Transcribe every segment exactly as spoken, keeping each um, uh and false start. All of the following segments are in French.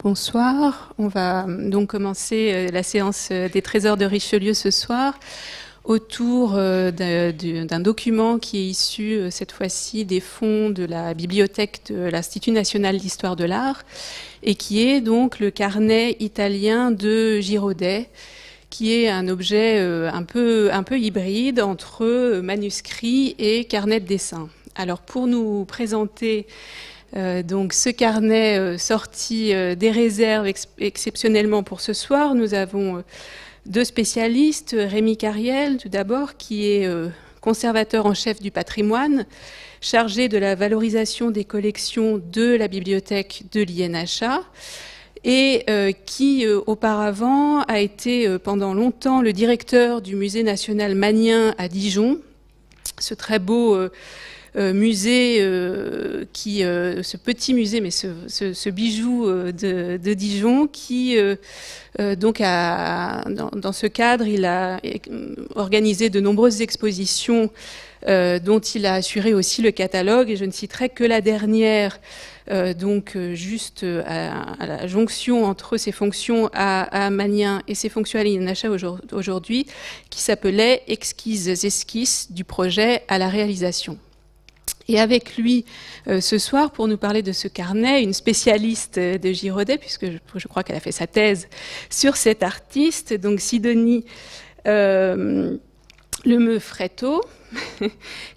Bonsoir, on va donc commencer la séance des trésors de Richelieu ce soir autour d'un document qui est issu cette fois-ci des fonds de la bibliothèque de l'Institut national d'histoire de l'art et qui est donc le carnet italien de Girodet, qui est un objet un peu, un peu hybride entre manuscrit et carnet de dessin. Alors pour nous présenter Euh, donc ce carnet euh, sorti euh, des réserves ex exceptionnellement pour ce soir, nous avons euh, deux spécialistes, Rémi Cariel tout d'abord, qui est euh, conservateur en chef du patrimoine, chargé de la valorisation des collections de la bibliothèque de l'I N H A et euh, qui euh, auparavant a été euh, pendant longtemps le directeur du musée national Magnien à Dijon, ce très beau... Euh, Euh, musée, euh, qui, euh, ce petit musée, mais ce, ce, ce bijou euh, de, de Dijon, qui, euh, euh, donc, a, dans, dans ce cadre, il a organisé de nombreuses expositions euh, dont il a assuré aussi le catalogue. Et je ne citerai que la dernière, euh, donc, juste à, à la jonction entre ses fonctions à, à Magnin et ses fonctions à l'I N H A aujourd'hui, qui s'appelait « Exquises esquisses du projet à la réalisation ». Et avec lui euh, ce soir, pour nous parler de ce carnet, une spécialiste de Girodet, puisque je, je crois qu'elle a fait sa thèse sur cet artiste, donc Sidonie euh, Lemeux-Fraitot,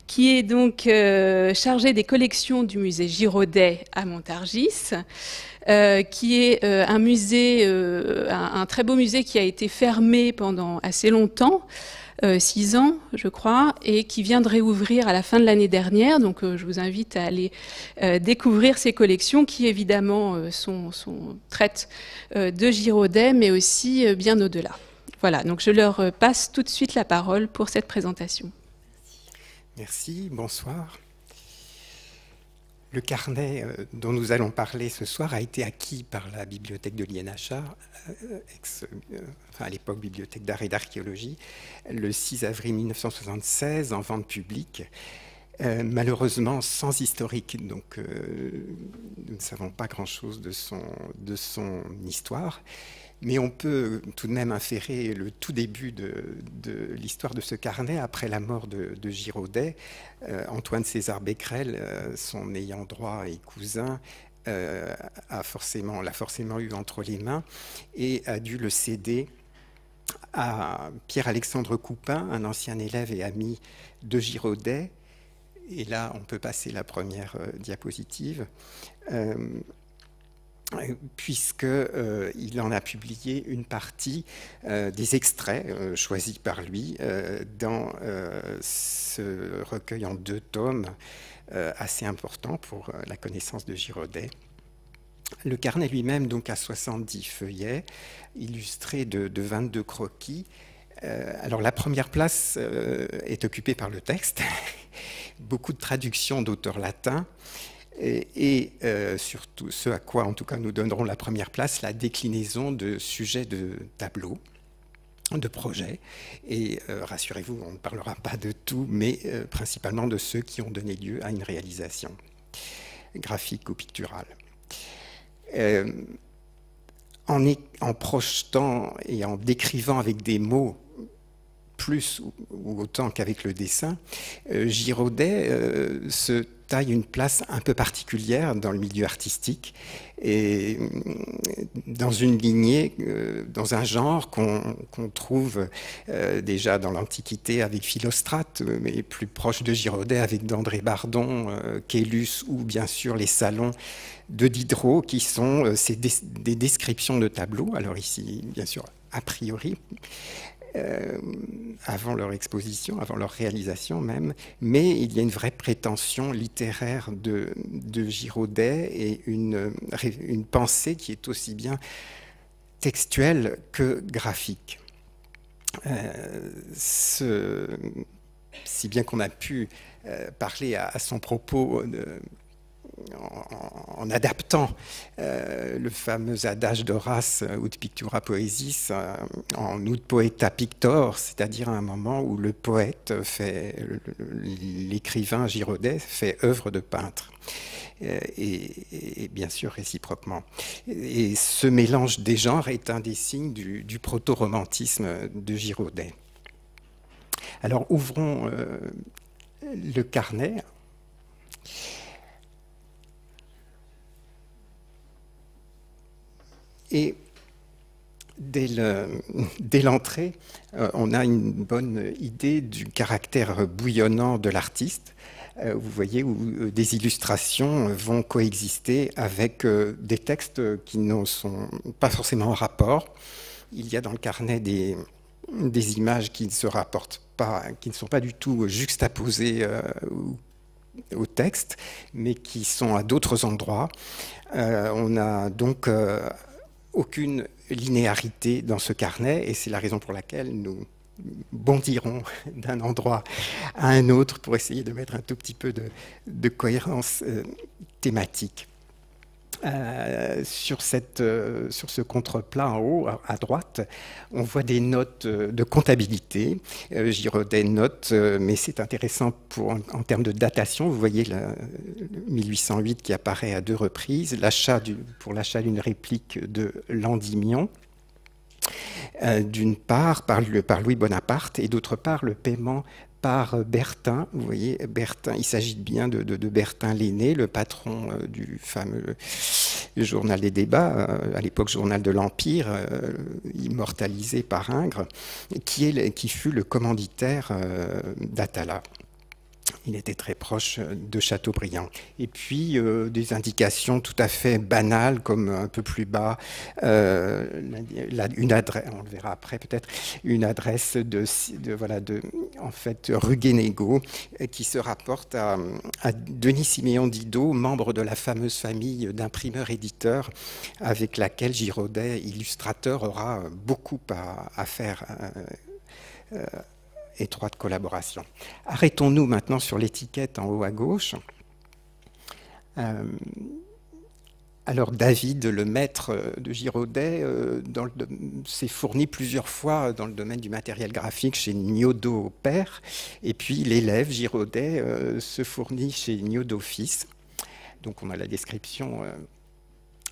qui est donc euh, chargée des collections du musée Girodet à Montargis, euh, qui est euh, un musée, euh, un, un très beau musée qui a été fermé pendant assez longtemps, six ans, je crois, et qui vient de réouvrir à la fin de l'année dernière. Donc, euh, je vous invite à aller euh, découvrir ces collections qui, évidemment, euh, sont, sont, traitent euh, de Girodet, mais aussi euh, bien au-delà. Voilà, donc je leur euh, passe tout de suite la parole pour cette présentation. Merci, bonsoir. Le carnet euh, dont nous allons parler ce soir a été acquis par la bibliothèque de l'I N H A, euh, euh, enfin, à l'époque bibliothèque d'art et d'archéologie, le six avril mille neuf cent soixante-seize en vente publique, euh, malheureusement sans historique, donc euh, nous ne savons pas grand-chose de son, de son histoire. Mais on peut tout de même inférer le tout début de, de l'histoire de ce carnet après la mort de, de Girodet. Euh, Antoine César Becquerel, euh, son ayant droit et cousin, euh, a forcément, l'a forcément eu entre les mains et a dû le céder à Pierre-Alexandre Coupin, un ancien élève et ami de Girodet. Et là, on peut passer la première euh, diapositive. Euh, puisqu'il euh, en a publié une partie euh, des extraits euh, choisis par lui euh, dans euh, ce recueil en deux tomes euh, assez important pour euh, la connaissance de Girodet. Le carnet lui-même donc a soixante-dix feuillets illustrés de, de vingt-deux croquis. Euh, alors la première place euh, est occupée par le texte, beaucoup de traductions d'auteurs latins, et, et euh, surtout ce à quoi en tout cas nous donnerons la première place, la déclinaison de sujets de tableaux, de projets, et euh, rassurez-vous, on ne parlera pas de tout, mais euh, principalement de ceux qui ont donné lieu à une réalisation graphique ou picturale. Euh, en, en projetant et en décrivant avec des mots plus ou, ou autant qu'avec le dessin, euh, Girodet euh, se taille une place un peu particulière dans le milieu artistique et dans une lignée, dans un genre qu'on qu'on trouve déjà dans l'Antiquité avec Philostrate, mais plus proche de Girodet avec d'André Bardon, Caylus ou bien sûr les salons de Diderot qui sont ces des, des descriptions de tableaux, alors ici bien sûr a priori, Euh, avant leur exposition, avant leur réalisation même, mais il y a une vraie prétention littéraire de, de Girodet et une, une pensée qui est aussi bien textuelle que graphique. Euh, ce, si bien qu'on a pu euh, parler à, à son propos euh, En, en adaptant euh, le fameux adage d'Horace, ut pictura poesis, euh, en ut poeta pictor, c'est-à-dire à un moment où le poète fait, l'écrivain Girodet fait œuvre de peintre. et, et bien sûr réciproquement. Et ce mélange des genres est un des signes du, du proto-romantisme de Girodet. Alors ouvrons euh, le carnet. Et dès l'entrée, le, euh, on a une bonne idée du caractère bouillonnant de l'artiste. Euh, vous voyez où des illustrations vont coexister avec euh, des textes qui ne sont pas forcément en rapport. Il y a dans le carnet des, des images qui ne se rapportent pas, qui ne sont pas du tout juxtaposées euh, au texte, mais qui sont à d'autres endroits. Euh, on a donc euh, aucune linéarité dans ce carnet, et c'est la raison pour laquelle nous bondirons d'un endroit à un autre pour essayer de mettre un tout petit peu de, de cohérence euh, thématique. Euh, sur, cette, euh, sur ce contreplat en haut, à droite, on voit des notes euh, de comptabilité. Euh, Girodet note, euh, mais c'est intéressant pour, en, en termes de datation. Vous voyez le mille huit cent huit qui apparaît à deux reprises, l'achat du, pour l'achat d'une réplique de Landimion, euh, d'une part par, le, par Louis Bonaparte, et d'autre part le paiement par Bertin. Vous voyez, Bertin, il s'agit bien de, de, de Bertin l'aîné, le patron euh, du fameux journal des débats, euh, à l'époque journal de l'Empire, euh, immortalisé par Ingres, qui, est, qui fut le commanditaire euh, d'Atala. Il était très proche de Chateaubriand. Et puis, euh, des indications tout à fait banales, comme un peu plus bas, euh, la, une adresse, on le verra après peut-être, une adresse de, de, voilà, de, en fait, rue Guénégaud, qui se rapporte à, à Denis Siméon Didot, membre de la fameuse famille d'imprimeurs-éditeurs, avec laquelle Girodet, illustrateur, aura beaucoup à, à faire. Euh, euh, étroite collaboration. Arrêtons-nous maintenant sur l'étiquette en haut à gauche. Euh, alors David, le maître de Girodet, euh, s'est fourni plusieurs fois dans le domaine du matériel graphique chez Nioudot Père, et puis l'élève Girodet euh, se fournit chez Nioudot Fils. Donc on a la description euh,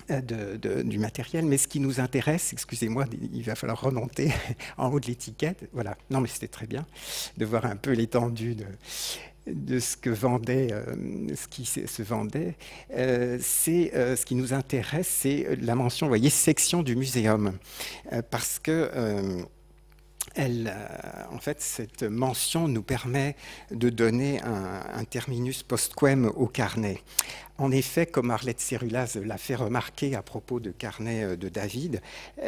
De, de, du matériel, mais ce qui nous intéresse, excusez-moi, il va falloir remonter en haut de l'étiquette, voilà, non mais c'était très bien de voir un peu l'étendue de, de ce que vendait, euh, ce qui se vendait, euh, c'est, euh, ce qui nous intéresse, c'est la mention, vous voyez, section du muséum, euh, parce que euh, Elle, euh, en fait, cette mention nous permet de donner un, un terminus postquem au carnet. En effet, comme Arlette Cerulaz l'a fait remarquer à propos de carnet de David,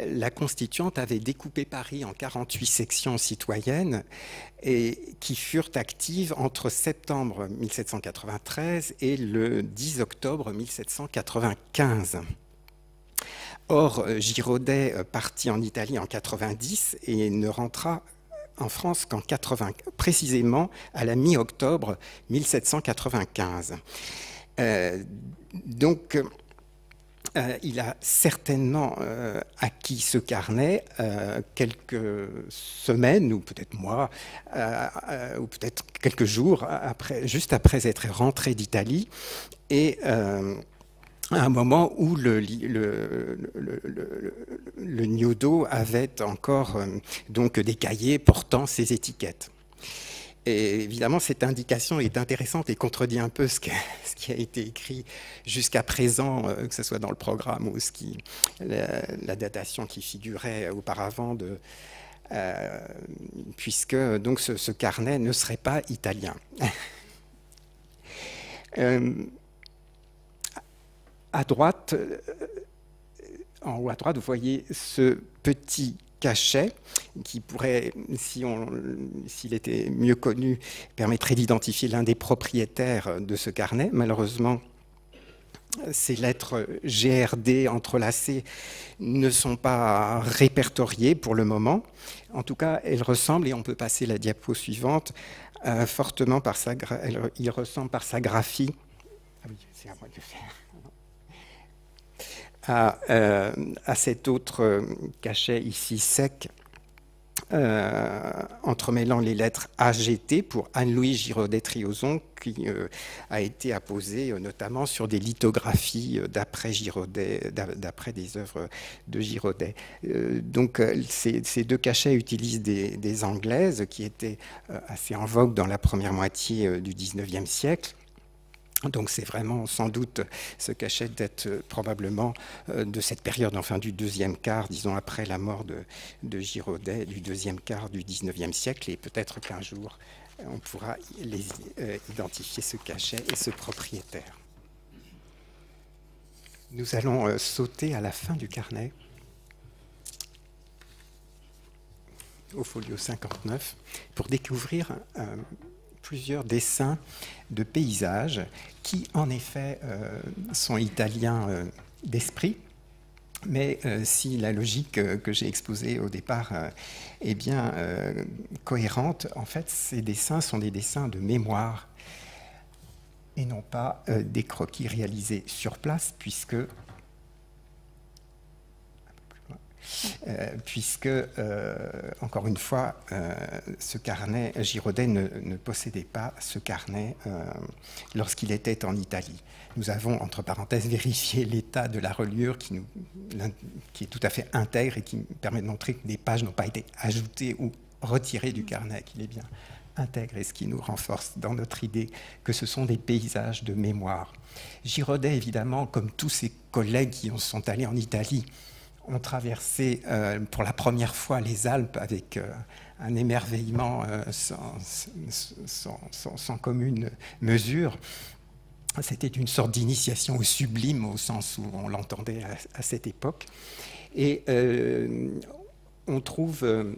la Constituante avait découpé Paris en quarante-huit sections citoyennes et qui furent actives entre septembre mille sept cent quatre-vingt-treize et le dix octobre mille sept cent quatre-vingt-quinze. Or, Girodet partit en Italie en quatre-vingt-dix et ne rentra en France qu'en quatre-vingt, précisément à la mi-octobre mille sept cent quatre-vingt-quinze. Euh, donc, euh, il a certainement euh, acquis ce carnet euh, quelques semaines, ou peut-être mois, euh, euh, ou peut-être quelques jours, après, juste après être rentré d'Italie, et... Euh, à un moment où le, le, le, le, le Nioudot avait encore euh, donc des cahiers portant ses étiquettes. Et évidemment, cette indication est intéressante et contredit un peu ce, que, ce qui a été écrit jusqu'à présent, euh, que ce soit dans le programme ou ce qui, la, la datation qui figurait auparavant, de, euh, puisque donc, ce, ce carnet ne serait pas italien. euh, À droite, en haut à droite, vous voyez ce petit cachet qui pourrait, si on, s'il était mieux connu, permettrait d'identifier l'un des propriétaires de ce carnet. Malheureusement, ces lettres G R D entrelacées ne sont pas répertoriées pour le moment. En tout cas, elles ressemblent, et on peut passer la diapo suivante, euh, fortement par sa, il ressemble par sa graphie. Ah oui, c'est à moi de le faire. À, euh, à cet autre cachet ici sec euh, entremêlant les lettres A G T pour Anne-Louis Girodet-Trioson, qui euh, a été apposée euh, notamment sur des lithographies euh, d'après Girodet, d'après des œuvres de Girodet. Euh, donc euh, ces, ces deux cachets utilisent des, des anglaises qui étaient euh, assez en vogue dans la première moitié euh, du dix-neuvième siècle. Donc c'est vraiment sans doute ce cachet d'être euh, probablement euh, de cette période, enfin du deuxième quart, disons après la mort de, de Girodet, du deuxième quart du dix-neuvième siècle, et peut-être qu'un jour on pourra les, euh, identifier ce cachet et ce propriétaire. Nous allons euh, sauter à la fin du carnet, au folio cinquante-neuf, pour découvrir euh, plusieurs dessins de paysages qui, en effet, euh, sont italiens euh, d'esprit. Mais euh, si la logique euh, que j'ai exposée au départ euh, est bien euh, cohérente, en fait, ces dessins sont des dessins de mémoire et non pas euh, des croquis réalisés sur place, puisque... Euh, puisque, euh, encore une fois, euh, ce carnet, Girodet ne, ne possédait pas ce carnet euh, lorsqu'il était en Italie. Nous avons, entre parenthèses, vérifié l'état de la reliure qui, nous, qui est tout à fait intègre et qui permet de montrer que des pages n'ont pas été ajoutées ou retirées du carnet, qu'il est bien intègre, et ce qui nous renforce dans notre idée que ce sont des paysages de mémoire. Girodet, évidemment, comme tous ses collègues qui sont allés en Italie, ont traversé euh, pour la première fois les Alpes avec euh, un émerveillement euh, sans, sans, sans, sans commune mesure. C'était une sorte d'initiation au sublime, au sens où on l'entendait à, à cette époque. Et euh, on trouve euh,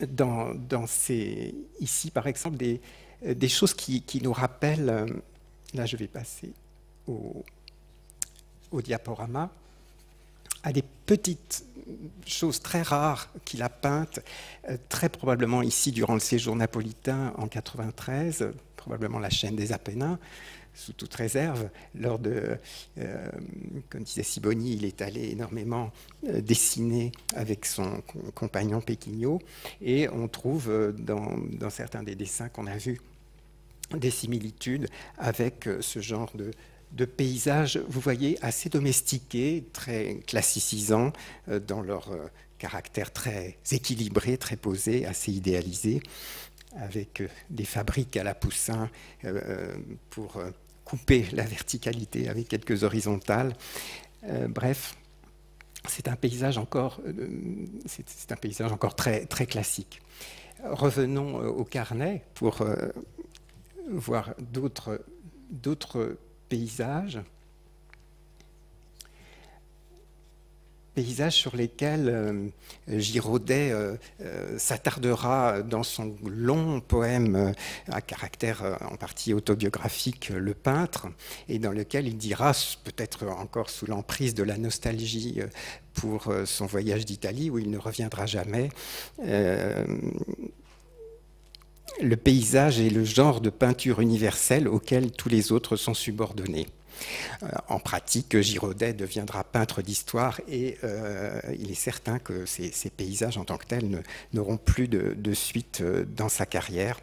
dans, dans ces, ici, par exemple, des, des choses qui, qui nous rappellent... Euh, là, je vais passer au, au diaporama. À des petites choses très rares qu'il a peintes, très probablement ici durant le séjour napolitain en quatre-vingt-treize, probablement la chaîne des Apennins, sous toute réserve. Lors de, euh, comme disait Siboni, il est allé énormément dessiner avec son compagnon Péquignot, et on trouve dans, dans certains des dessins qu'on a vus des similitudes avec ce genre de... de paysages, vous voyez, assez domestiqués, très classicisants, euh, dans leur euh, caractère très équilibré, très posé, assez idéalisé, avec euh, des fabriques à la Poussin euh, pour euh, couper la verticalité avec quelques horizontales. Euh, bref, c'est un paysage encore, euh, c'est un paysage encore très, très classique. Revenons euh, au carnet pour euh, voir d'autres d'autres Paysages, paysages sur lesquels euh, Girodet euh, euh, s'attardera dans son long poème euh, à caractère euh, en partie autobiographique, euh, Le Peintre, et dans lequel il dira, peut-être encore sous l'emprise de la nostalgie euh, pour euh, son voyage d'Italie, où il ne reviendra jamais, euh, le paysage est le genre de peinture universelle auquel tous les autres sont subordonnés. Euh, en pratique, Girodet deviendra peintre d'histoire et euh, il est certain que ces, ces paysages en tant que tels n'auront plus de, de suite dans sa carrière.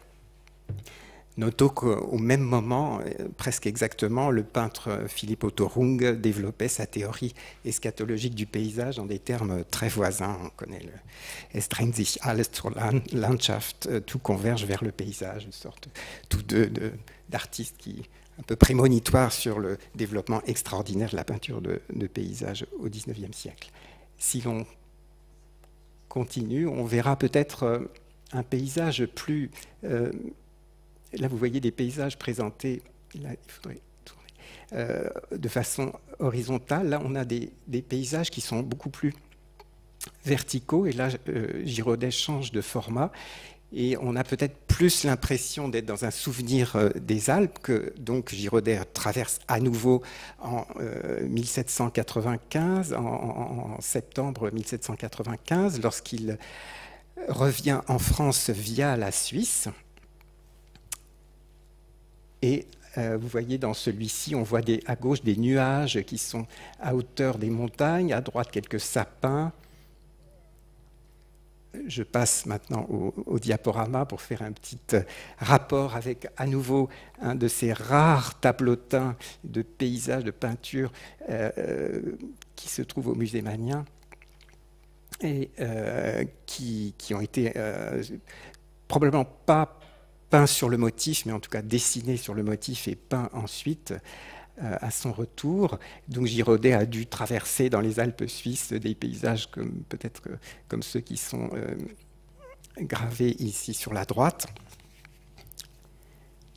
Notons qu'au même moment, presque exactement, le peintre Philipp Otto Runge développait sa théorie eschatologique du paysage dans des termes très voisins. On connaît le « Es drängt sich alles zur Landschaft », tout converge vers le paysage, une sorte tous deux d'artistes qui un peu prémonitoire sur le développement extraordinaire de la peinture de, de paysage au dix-neuvième siècle. Si l'on continue, on verra peut-être un paysage plus... Euh, Là, vous voyez des paysages présentés, là, il faudrait tourner, euh, de façon horizontale. Là, on a des, des paysages qui sont beaucoup plus verticaux. Et là, euh, Girodet change de format. Et on a peut-être plus l'impression d'être dans un souvenir euh, des Alpes, que donc Girodet traverse à nouveau en euh, mille sept cent quatre-vingt-quinze, en, en, en septembre mille sept cent quatre-vingt-quinze, lorsqu'il revient en France via la Suisse. Et euh, vous voyez dans celui-ci, on voit des, à gauche des nuages qui sont à hauteur des montagnes, à droite quelques sapins, je passe maintenant au, au diaporama pour faire un petit rapport avec à nouveau un de ces rares tableautins de paysages, de peinture euh, qui se trouve au musée Manien et euh, qui, qui ont été euh, probablement pas peints sur le motif, mais en tout cas dessinés sur le motif et peints ensuite à son retour. Donc Girodet a dû traverser dans les Alpes suisses des paysages comme peut-être comme ceux qui sont euh, gravés ici sur la droite.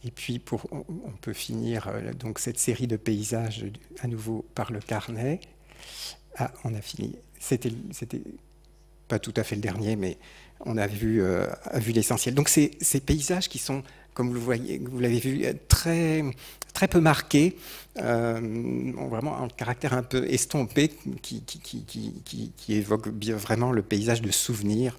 Et puis pour, on peut finir euh, donc cette série de paysages à nouveau par le carnet. Ah, on a fini. C'était pas tout à fait le dernier, mais on a vu, euh, a vu l'essentiel. Donc ces, ces paysages qui sont, comme vous le voyez, vous l'avez vu, très, très peu marqués, euh, vraiment un caractère un peu estompé qui, qui, qui, qui, qui évoque bien vraiment le paysage de souvenirs.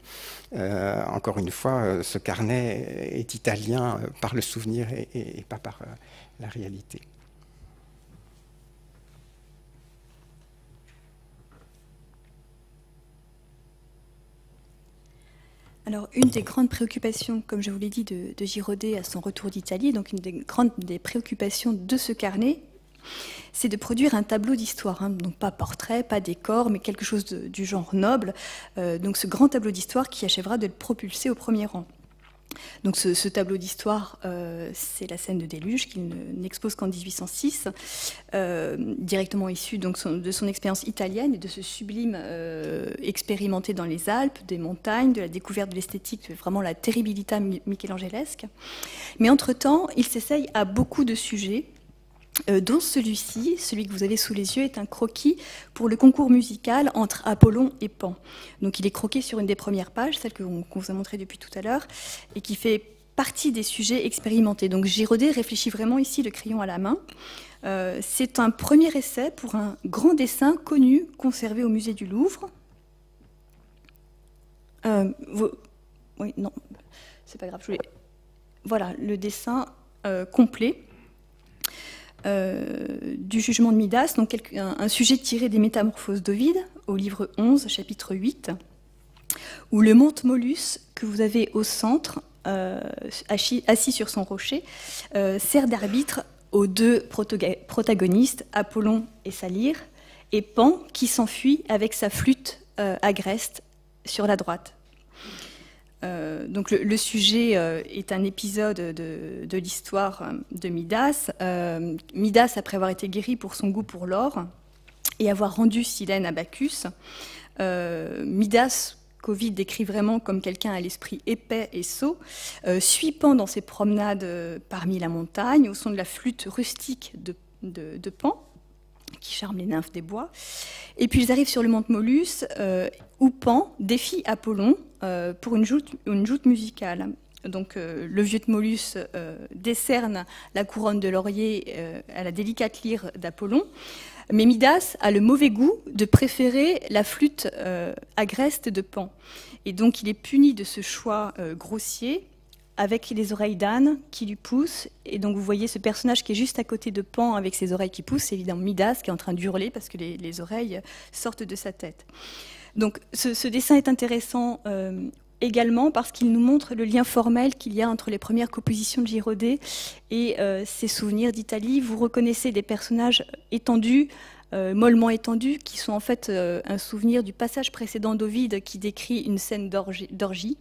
Euh, encore une fois, ce carnet est italien par le souvenir et, et, et pas par la réalité. Alors, une des grandes préoccupations, comme je vous l'ai dit, de, de Girodet à son retour d'Italie, donc une des grandes des préoccupations de ce carnet, c'est de produire un tableau d'histoire, hein, donc pas portrait, pas décor, mais quelque chose de, du genre noble, euh, donc ce grand tableau d'histoire qui achèvera de le propulser au premier rang. Donc ce, ce tableau d'histoire, euh, c'est la scène de déluge qu'il n'expose qu'en mille huit cent six, euh, directement issu donc, son, de son expérience italienne et de ce sublime euh, expérimenté dans les Alpes, des montagnes, de la découverte de l'esthétique, vraiment la terribilita michelangelesque. Mais entre-temps, il s'essaye à beaucoup de sujets, euh, dont celui-ci, celui que vous avez sous les yeux, est un croquis pour le concours musical entre Apollon et Pan. Donc il est croqué sur une des premières pages, celle qu'on qu'on vous a montrée depuis tout à l'heure, et qui fait partie des sujets expérimentés. Donc Girodet réfléchit vraiment ici le crayon à la main. Euh, c'est un premier essai pour un grand dessin connu, conservé au musée du Louvre. Euh, vous... Oui, non, c'est pas grave, je voulais... Voilà, le dessin euh, complet. Euh, du jugement de Midas, donc quelque, un, un sujet tiré des Métamorphoses d'Ovide, au livre onze, chapitre huit, où le monte Molus, que vous avez au centre, euh, assis, assis sur son rocher, euh, sert d'arbitre aux deux protagonistes, Apollon et Salyre, et Pan, qui s'enfuit avec sa flûte euh, agreste sur la droite. Euh, donc le, le sujet euh, est un épisode de, de l'histoire de Midas. Euh, Midas, après avoir été guéri pour son goût pour l'or et avoir rendu Silène à Bacchus, euh, Midas, qu'Ovide décrit vraiment comme quelqu'un à l'esprit épais et sot, euh, suit Pan dans ses promenades parmi la montagne au son de la flûte rustique de, de, de Pan, qui charme les nymphes des bois. Et puis ils arrivent sur le mont Molus, euh, où Pan défie Apollon euh, pour une joute, une joute musicale. Donc euh, le vieux Tmolus euh, décerne la couronne de laurier euh, à la délicate lyre d'Apollon, mais Midas a le mauvais goût de préférer la flûte euh, agreste de Pan. Et donc il est puni de ce choix euh, grossier, avec les oreilles d'âne qui lui poussent. Et donc vous voyez ce personnage qui est juste à côté de Pan avec ses oreilles qui poussent, c'est évidemment Midas qui est en train d'hurler parce que les, les oreilles sortent de sa tête. Donc ce, ce dessin est intéressant euh, également parce qu'il nous montre le lien formel qu'il y a entre les premières compositions de Girodet et euh, ses souvenirs d'Italie. Vous reconnaissez des personnages étendus, euh, mollement étendus, qui sont en fait euh, un souvenir du passage précédent d'Ovide qui décrit une scène d'orgie.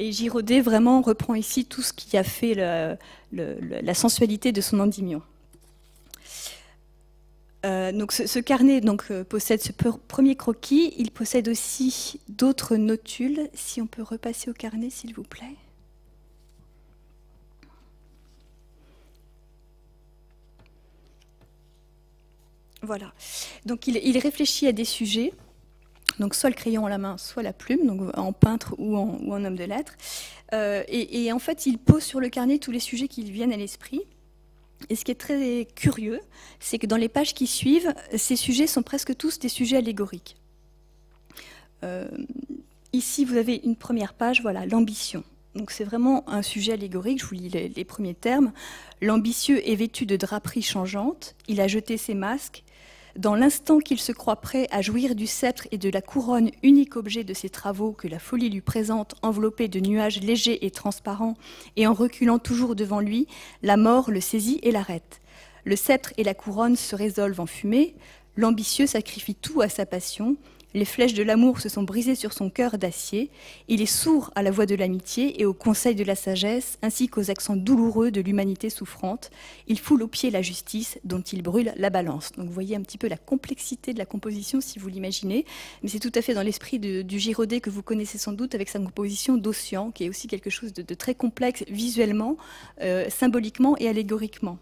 Et Girodet vraiment reprend ici tout ce qui a fait le, le, la sensualité de son Endymion. Euh, donc ce, ce carnet donc, possède ce premier croquis. Il possède aussi d'autres notules. Si on peut repasser au carnet, s'il vous plaît. Voilà. Donc il, il réfléchit à des sujets. Donc soit le crayon à la main, soit la plume, donc en peintre ou en, ou en homme de lettres. Euh, et, et en fait, il pose sur le carnet tous les sujets qui lui viennent à l'esprit. Et ce qui est très curieux, c'est que dans les pages qui suivent, ces sujets sont presque tous des sujets allégoriques. Euh, ici, vous avez une première page, voilà, l'ambition. Donc c'est vraiment un sujet allégorique, je vous lis les, les premiers termes. L'ambitieux est vêtu de draperies changeantes, il a jeté ses masques, Dans l'instant qu'il se croit prêt à jouir du sceptre et de la couronne, unique objet de ses travaux que la folie lui présente, enveloppé de nuages légers et transparents, et en reculant toujours devant lui, la mort le saisit et l'arrête. Le sceptre et la couronne se résolvent en fumée, l'ambitieux sacrifie tout à sa passion, les flèches de l'amour se sont brisées sur son cœur d'acier, il est sourd à la voix de l'amitié et aux conseils de la sagesse, ainsi qu'aux accents douloureux de l'humanité souffrante, il foule aux pieds la justice dont il brûle la balance. Donc vous voyez un petit peu la complexité de la composition si vous l'imaginez, mais c'est tout à fait dans l'esprit du Girodet que vous connaissez sans doute avec sa composition d'Ossian, qui est aussi quelque chose de, de très complexe visuellement, euh, symboliquement et allégoriquement.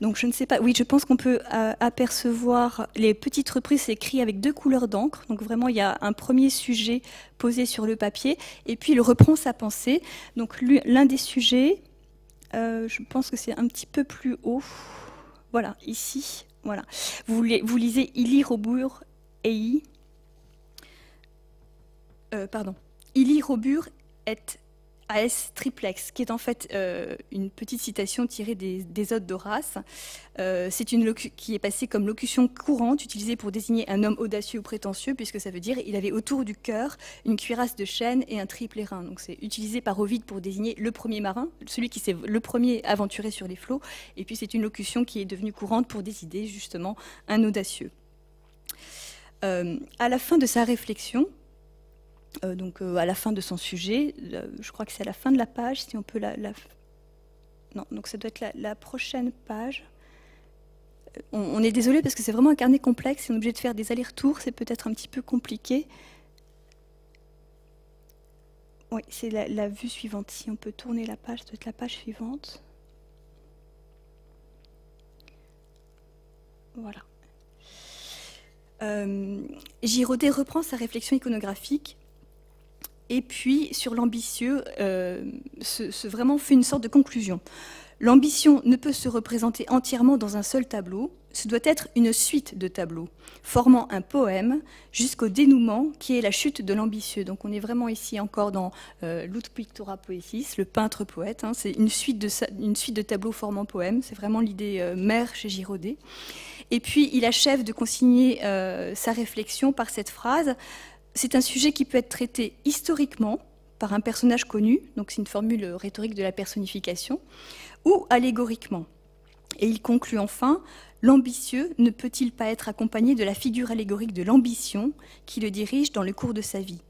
Donc je ne sais pas, oui je pense qu'on peut euh, apercevoir les petites reprises écrites avec deux couleurs d'encre, donc vraiment il y a un premier sujet posé sur le papier et puis il reprend sa pensée, donc l'un des sujets, euh, je pense que c'est un petit peu plus haut, voilà, ici, voilà, vous, li vous lisez Ili Robur Ei, euh, pardon, Ili Robur et A S Triplex, qui est en fait euh, une petite citation tirée des, des odes d'Horace. Euh, c'est une locu qui est passée comme locution courante, utilisée pour désigner un homme audacieux ou prétentieux, puisque ça veut dire il avait autour du cœur une cuirasse de chêne et un triple airain. Donc c'est utilisé par Ovide pour désigner le premier marin, celui qui s'est le premier aventuré sur les flots. Et puis c'est une locution qui est devenue courante pour désigner justement un audacieux. Euh, à la fin de sa réflexion, Euh, donc euh, à la fin de son sujet, euh, je crois que c'est à la fin de la page, si on peut la... la... Non, donc ça doit être la, la prochaine page. On, on est désolé parce que c'est vraiment un carnet complexe, on est obligé de faire des allers-retours, c'est peut-être un petit peu compliqué. Oui, c'est la, la vue suivante, si on peut tourner la page, ça doit être la page suivante. Voilà. Euh, Girodet reprend sa réflexion iconographique. Et puis, sur l'ambitieux, euh, se, se vraiment fait une sorte de conclusion. L'ambition ne peut se représenter entièrement dans un seul tableau. Ce doit être une suite de tableaux, formant un poème jusqu'au dénouement qui est la chute de l'ambitieux. Donc on est vraiment ici encore dans euh, l'ut pictura poesis, le peintre poète. Hein, c'est une suite de, une suite de tableaux formant poème. C'est vraiment l'idée euh, mère chez Girodet. Et puis il achève de consigner euh, sa réflexion par cette phrase. C'est un sujet qui peut être traité historiquement par un personnage connu, donc c'est une formule rhétorique de la personnification, ou allégoriquement. Et il conclut enfin, l'ambitieux ne peut-il pas être accompagné de la figure allégorique de l'ambition qui le dirige dans le cours de sa vie?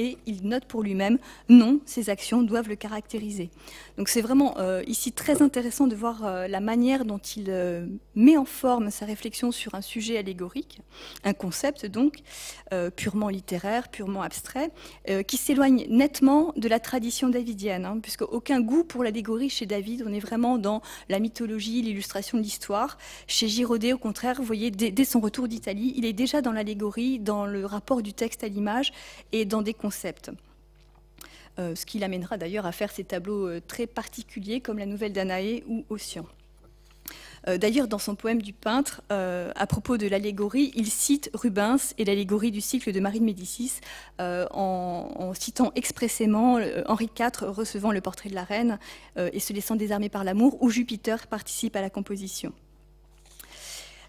Et il note pour lui-même, non, ses actions doivent le caractériser. Donc c'est vraiment euh, ici très intéressant de voir euh, la manière dont il euh, met en forme sa réflexion sur un sujet allégorique, un concept donc, euh, purement littéraire, purement abstrait, euh, qui s'éloigne nettement de la tradition davidienne, hein, puisque aucun goût pour l'allégorie chez David, on est vraiment dans la mythologie, l'illustration de l'histoire. Chez Girodet, au contraire, vous voyez, dès, dès son retour d'Italie, il est déjà dans l'allégorie, dans le rapport du texte à l'image, et dans des concept. Euh, ce qui l'amènera d'ailleurs à faire ces tableaux euh, très particuliers comme la Nouvelle d'Anaé ou Ossian. Euh, d'ailleurs, dans son poème du peintre, euh, à propos de l'allégorie, il cite Rubens et l'allégorie du cycle de Marie de Médicis euh, en, en citant expressément euh, Henri quatre recevant le portrait de la reine euh, et se laissant désarmer par l'amour, où Jupiter participe à la composition.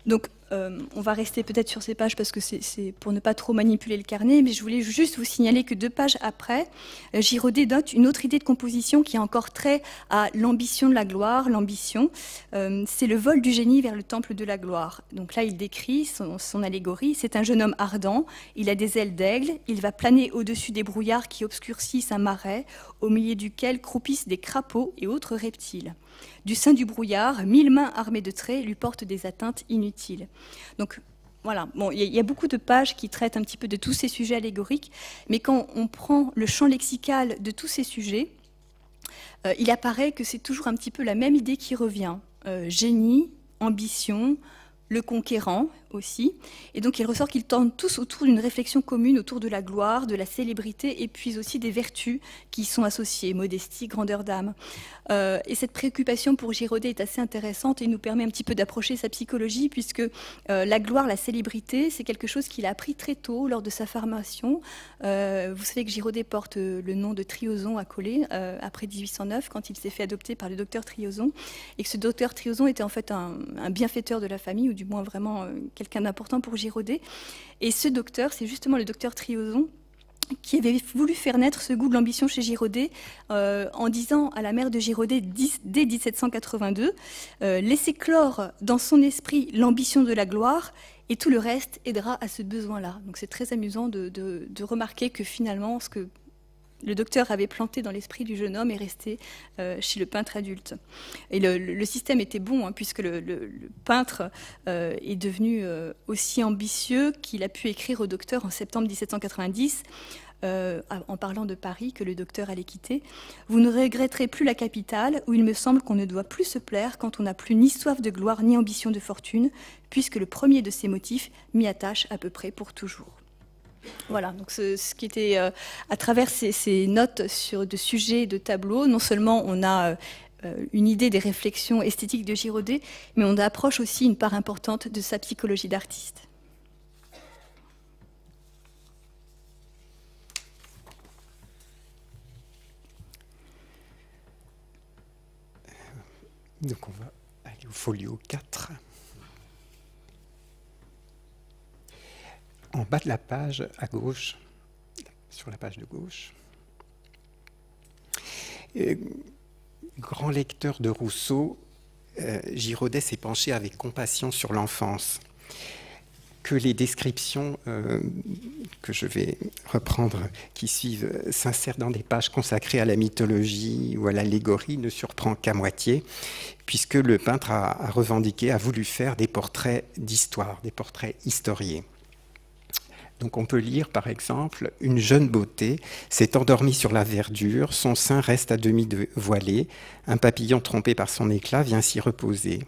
Donc, euh, on va rester peut-être sur ces pages parce que c'est pour ne pas trop manipuler le carnet, mais je voulais juste vous signaler que deux pages après, Girodet note une autre idée de composition qui a encore trait à l'ambition de la gloire, l'ambition. Euh, c'est le vol du génie vers le temple de la gloire. Donc là, il décrit son, son allégorie. C'est un jeune homme ardent, il a des ailes d'aigle, il va planer au-dessus des brouillards qui obscurcissent un marais, au milieu duquel croupissent des crapauds et autres reptiles. Du sein du brouillard, mille mains armées de traits lui portent des atteintes inutiles. Donc voilà, bon, il y, y a beaucoup de pages qui traitent un petit peu de tous ces sujets allégoriques, mais quand on prend le champ lexical de tous ces sujets, euh, il apparaît que c'est toujours un petit peu la même idée qui revient. Euh, génie, ambition, le conquérant aussi. Et donc il ressort qu'ils tournent tous autour d'une réflexion commune, autour de la gloire, de la célébrité, et puis aussi des vertus qui y sont associées, modestie, grandeur d'âme. Euh, et cette préoccupation pour Girodet est assez intéressante et nous permet un petit peu d'approcher sa psychologie, puisque euh, la gloire, la célébrité, c'est quelque chose qu'il a appris très tôt lors de sa formation. Euh, vous savez que Girodet porte le nom de Trioson accolé euh, après mille huit cent neuf, quand il s'est fait adopter par le docteur Trioson, et que ce docteur Trioson était en fait un, un bienfaiteur de la famille, ou du moins vraiment euh, quelqu'un d'important pour Girodet. Et ce docteur, c'est justement le docteur Trioson, qui avait voulu faire naître ce goût de l'ambition chez Girodet euh, en disant à la mère de Girodet dès dix-sept cent quatre-vingt-deux euh, « Laissez clore dans son esprit l'ambition de la gloire et tout le reste aidera à ce besoin-là ». Donc c'est très amusant de, de, de remarquer que finalement ce que le docteur avait planté dans l'esprit du jeune homme est resté euh, chez le peintre adulte. Et le, le, le système était bon, hein, puisque le, le, le peintre euh, est devenu euh, aussi ambitieux qu'il a pu écrire au docteur en septembre dix-sept cent quatre-vingt-dix, euh, en parlant de Paris, que le docteur allait quitter. « Vous ne regretterez plus la capitale, où il me semble qu'on ne doit plus se plaire quand on n'a plus ni soif de gloire ni ambition de fortune, puisque le premier de ces motifs m'y attache à peu près pour toujours. » Voilà, donc ce, ce qui était euh, à travers ces, ces notes sur, de sujets, de tableaux, non seulement on a euh, une idée des réflexions esthétiques de Girodet, mais on approche aussi une part importante de sa psychologie d'artiste. Donc on va aller au folio quatre. En bas de la page, à gauche, sur la page de gauche, euh, grand lecteur de Rousseau, euh, Girodet s'est penché avec compassion sur l'enfance, que les descriptions euh, que je vais reprendre, qui suivent, euh, s'insèrent dans des pages consacrées à la mythologie ou à l'allégorie, ne surprend qu'à moitié, puisque le peintre a, a revendiqué, a voulu faire des portraits d'histoire, des portraits historiés. Donc on peut lire par exemple « Une jeune beauté s'est endormie sur la verdure, son sein reste à demi voilé, un papillon trompé par son éclat vient s'y reposer.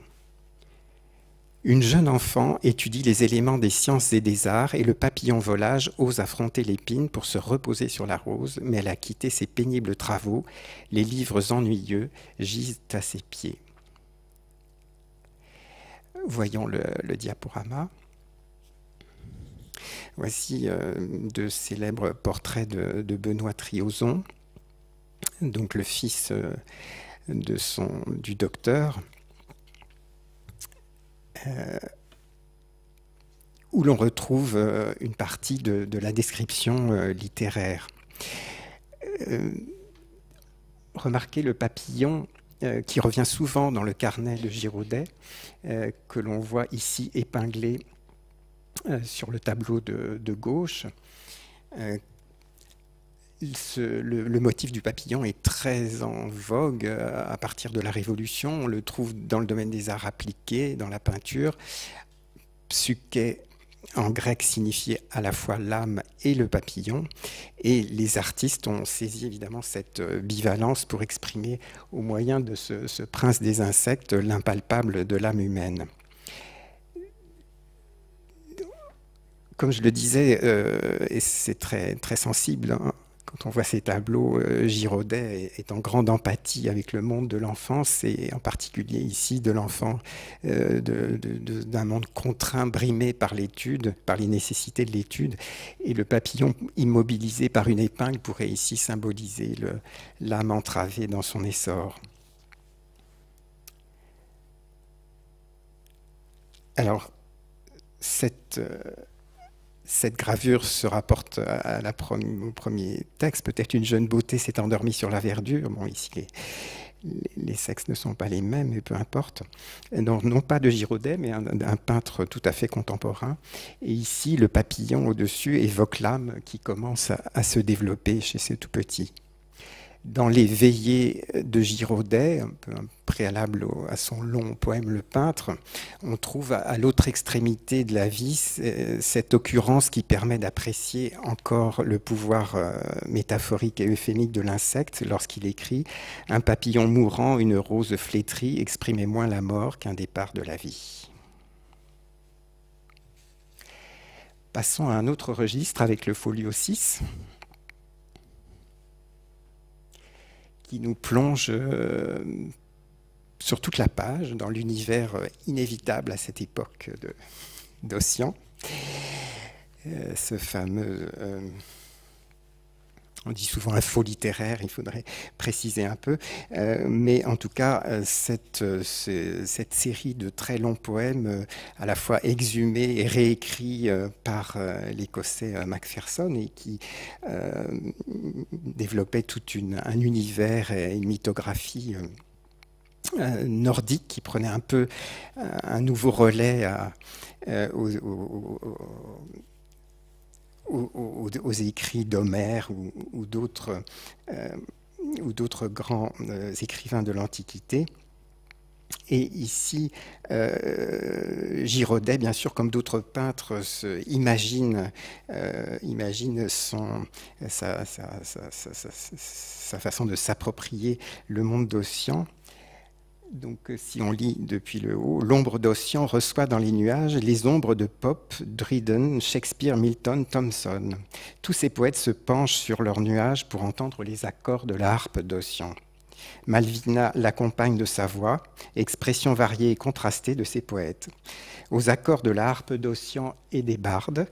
Une jeune enfant étudie les éléments des sciences et des arts et le papillon volage ose affronter l'épine pour se reposer sur la rose, mais elle a quitté ses pénibles travaux, les livres ennuyeux gisent à ses pieds. » Voyons le, le diaporama. Voici euh, deux célèbres portraits de, de Benoît Trioson, donc le fils euh, de son, du docteur, euh, où l'on retrouve euh, une partie de, de la description euh, littéraire. Euh, remarquez le papillon euh, qui revient souvent dans le carnet de Girodet, euh, que l'on voit ici épinglé Euh, sur le tableau de, de gauche. Euh, ce, le, le motif du papillon est très en vogue euh, à partir de la Révolution. On le trouve dans le domaine des arts appliqués, dans la peinture. Psyché, en grec, signifiait à la fois l'âme et le papillon. Et les artistes ont saisi évidemment cette bivalence pour exprimer au moyen de ce, ce prince des insectes l'impalpable de l'âme humaine. Comme je le disais, euh, et c'est très, très sensible, hein, quand on voit ces tableaux, euh, Girodet est, est en grande empathie avec le monde de l'enfance, et en particulier ici de l'enfant, euh, d'un monde contraint, brimé par l'étude, par les nécessités de l'étude, et le papillon immobilisé par une épingle pourrait ici symboliser l'âme entravée dans son essor. Alors, cette... Euh, Cette gravure se rapporte à la première, au premier texte. Peut-être une jeune beauté s'est endormie sur la verdure. Bon, ici, les, les sexes ne sont pas les mêmes, mais peu importe. Non, non pas de Girodet, mais un, un peintre tout à fait contemporain. Et ici, le papillon au-dessus évoque l'âme qui commence à, à se développer chez ces tout-petits. Dans les veillées de Girodet, un peu un préalable au, à son long poème Le Peintre, on trouve à, à l'autre extrémité de la vie cette occurrence qui permet d'apprécier encore le pouvoir euh, métaphorique et euphémique de l'insecte lorsqu'il écrit « Un papillon mourant, une rose flétrie, exprimait moins la mort qu'un départ de la vie ». Passons à un autre registre avec le folio six. Qui nous plonge euh, sur toute la page dans l'univers inévitable à cette époque d'Ossian, euh, ce fameux euh, On dit souvent un faux littéraire, il faudrait préciser un peu. Euh, mais en tout cas, euh, cette, euh, ce, cette série de très longs poèmes, euh, à la fois exhumés et réécrits euh, par euh, l'Écossais euh, Macpherson, et qui euh, développait tout un univers et une mythographie euh, euh, nordique qui prenait un peu euh, un nouveau relais à, euh, aux... aux, aux Aux, aux, aux écrits d'Homère ou, ou d'autres euh, grands euh, écrivains de l'Antiquité. Et ici, euh, Girodet, bien sûr, comme d'autres peintres, se imagine, euh, imagine son, sa, sa, sa, sa, sa, sa façon de s'approprier le monde d'Ossian. Donc, si on lit depuis le haut, l'ombre d'Ossian reçoit dans les nuages les ombres de Pope, Dryden, Shakespeare, Milton, Thomson. Tous ces poètes se penchent sur leurs nuages pour entendre les accords de la harpe d'Ossian. Malvina l'accompagne de sa voix, expression variée et contrastée de ces poètes. Aux accords de la harpe d'Ossian et des bardes,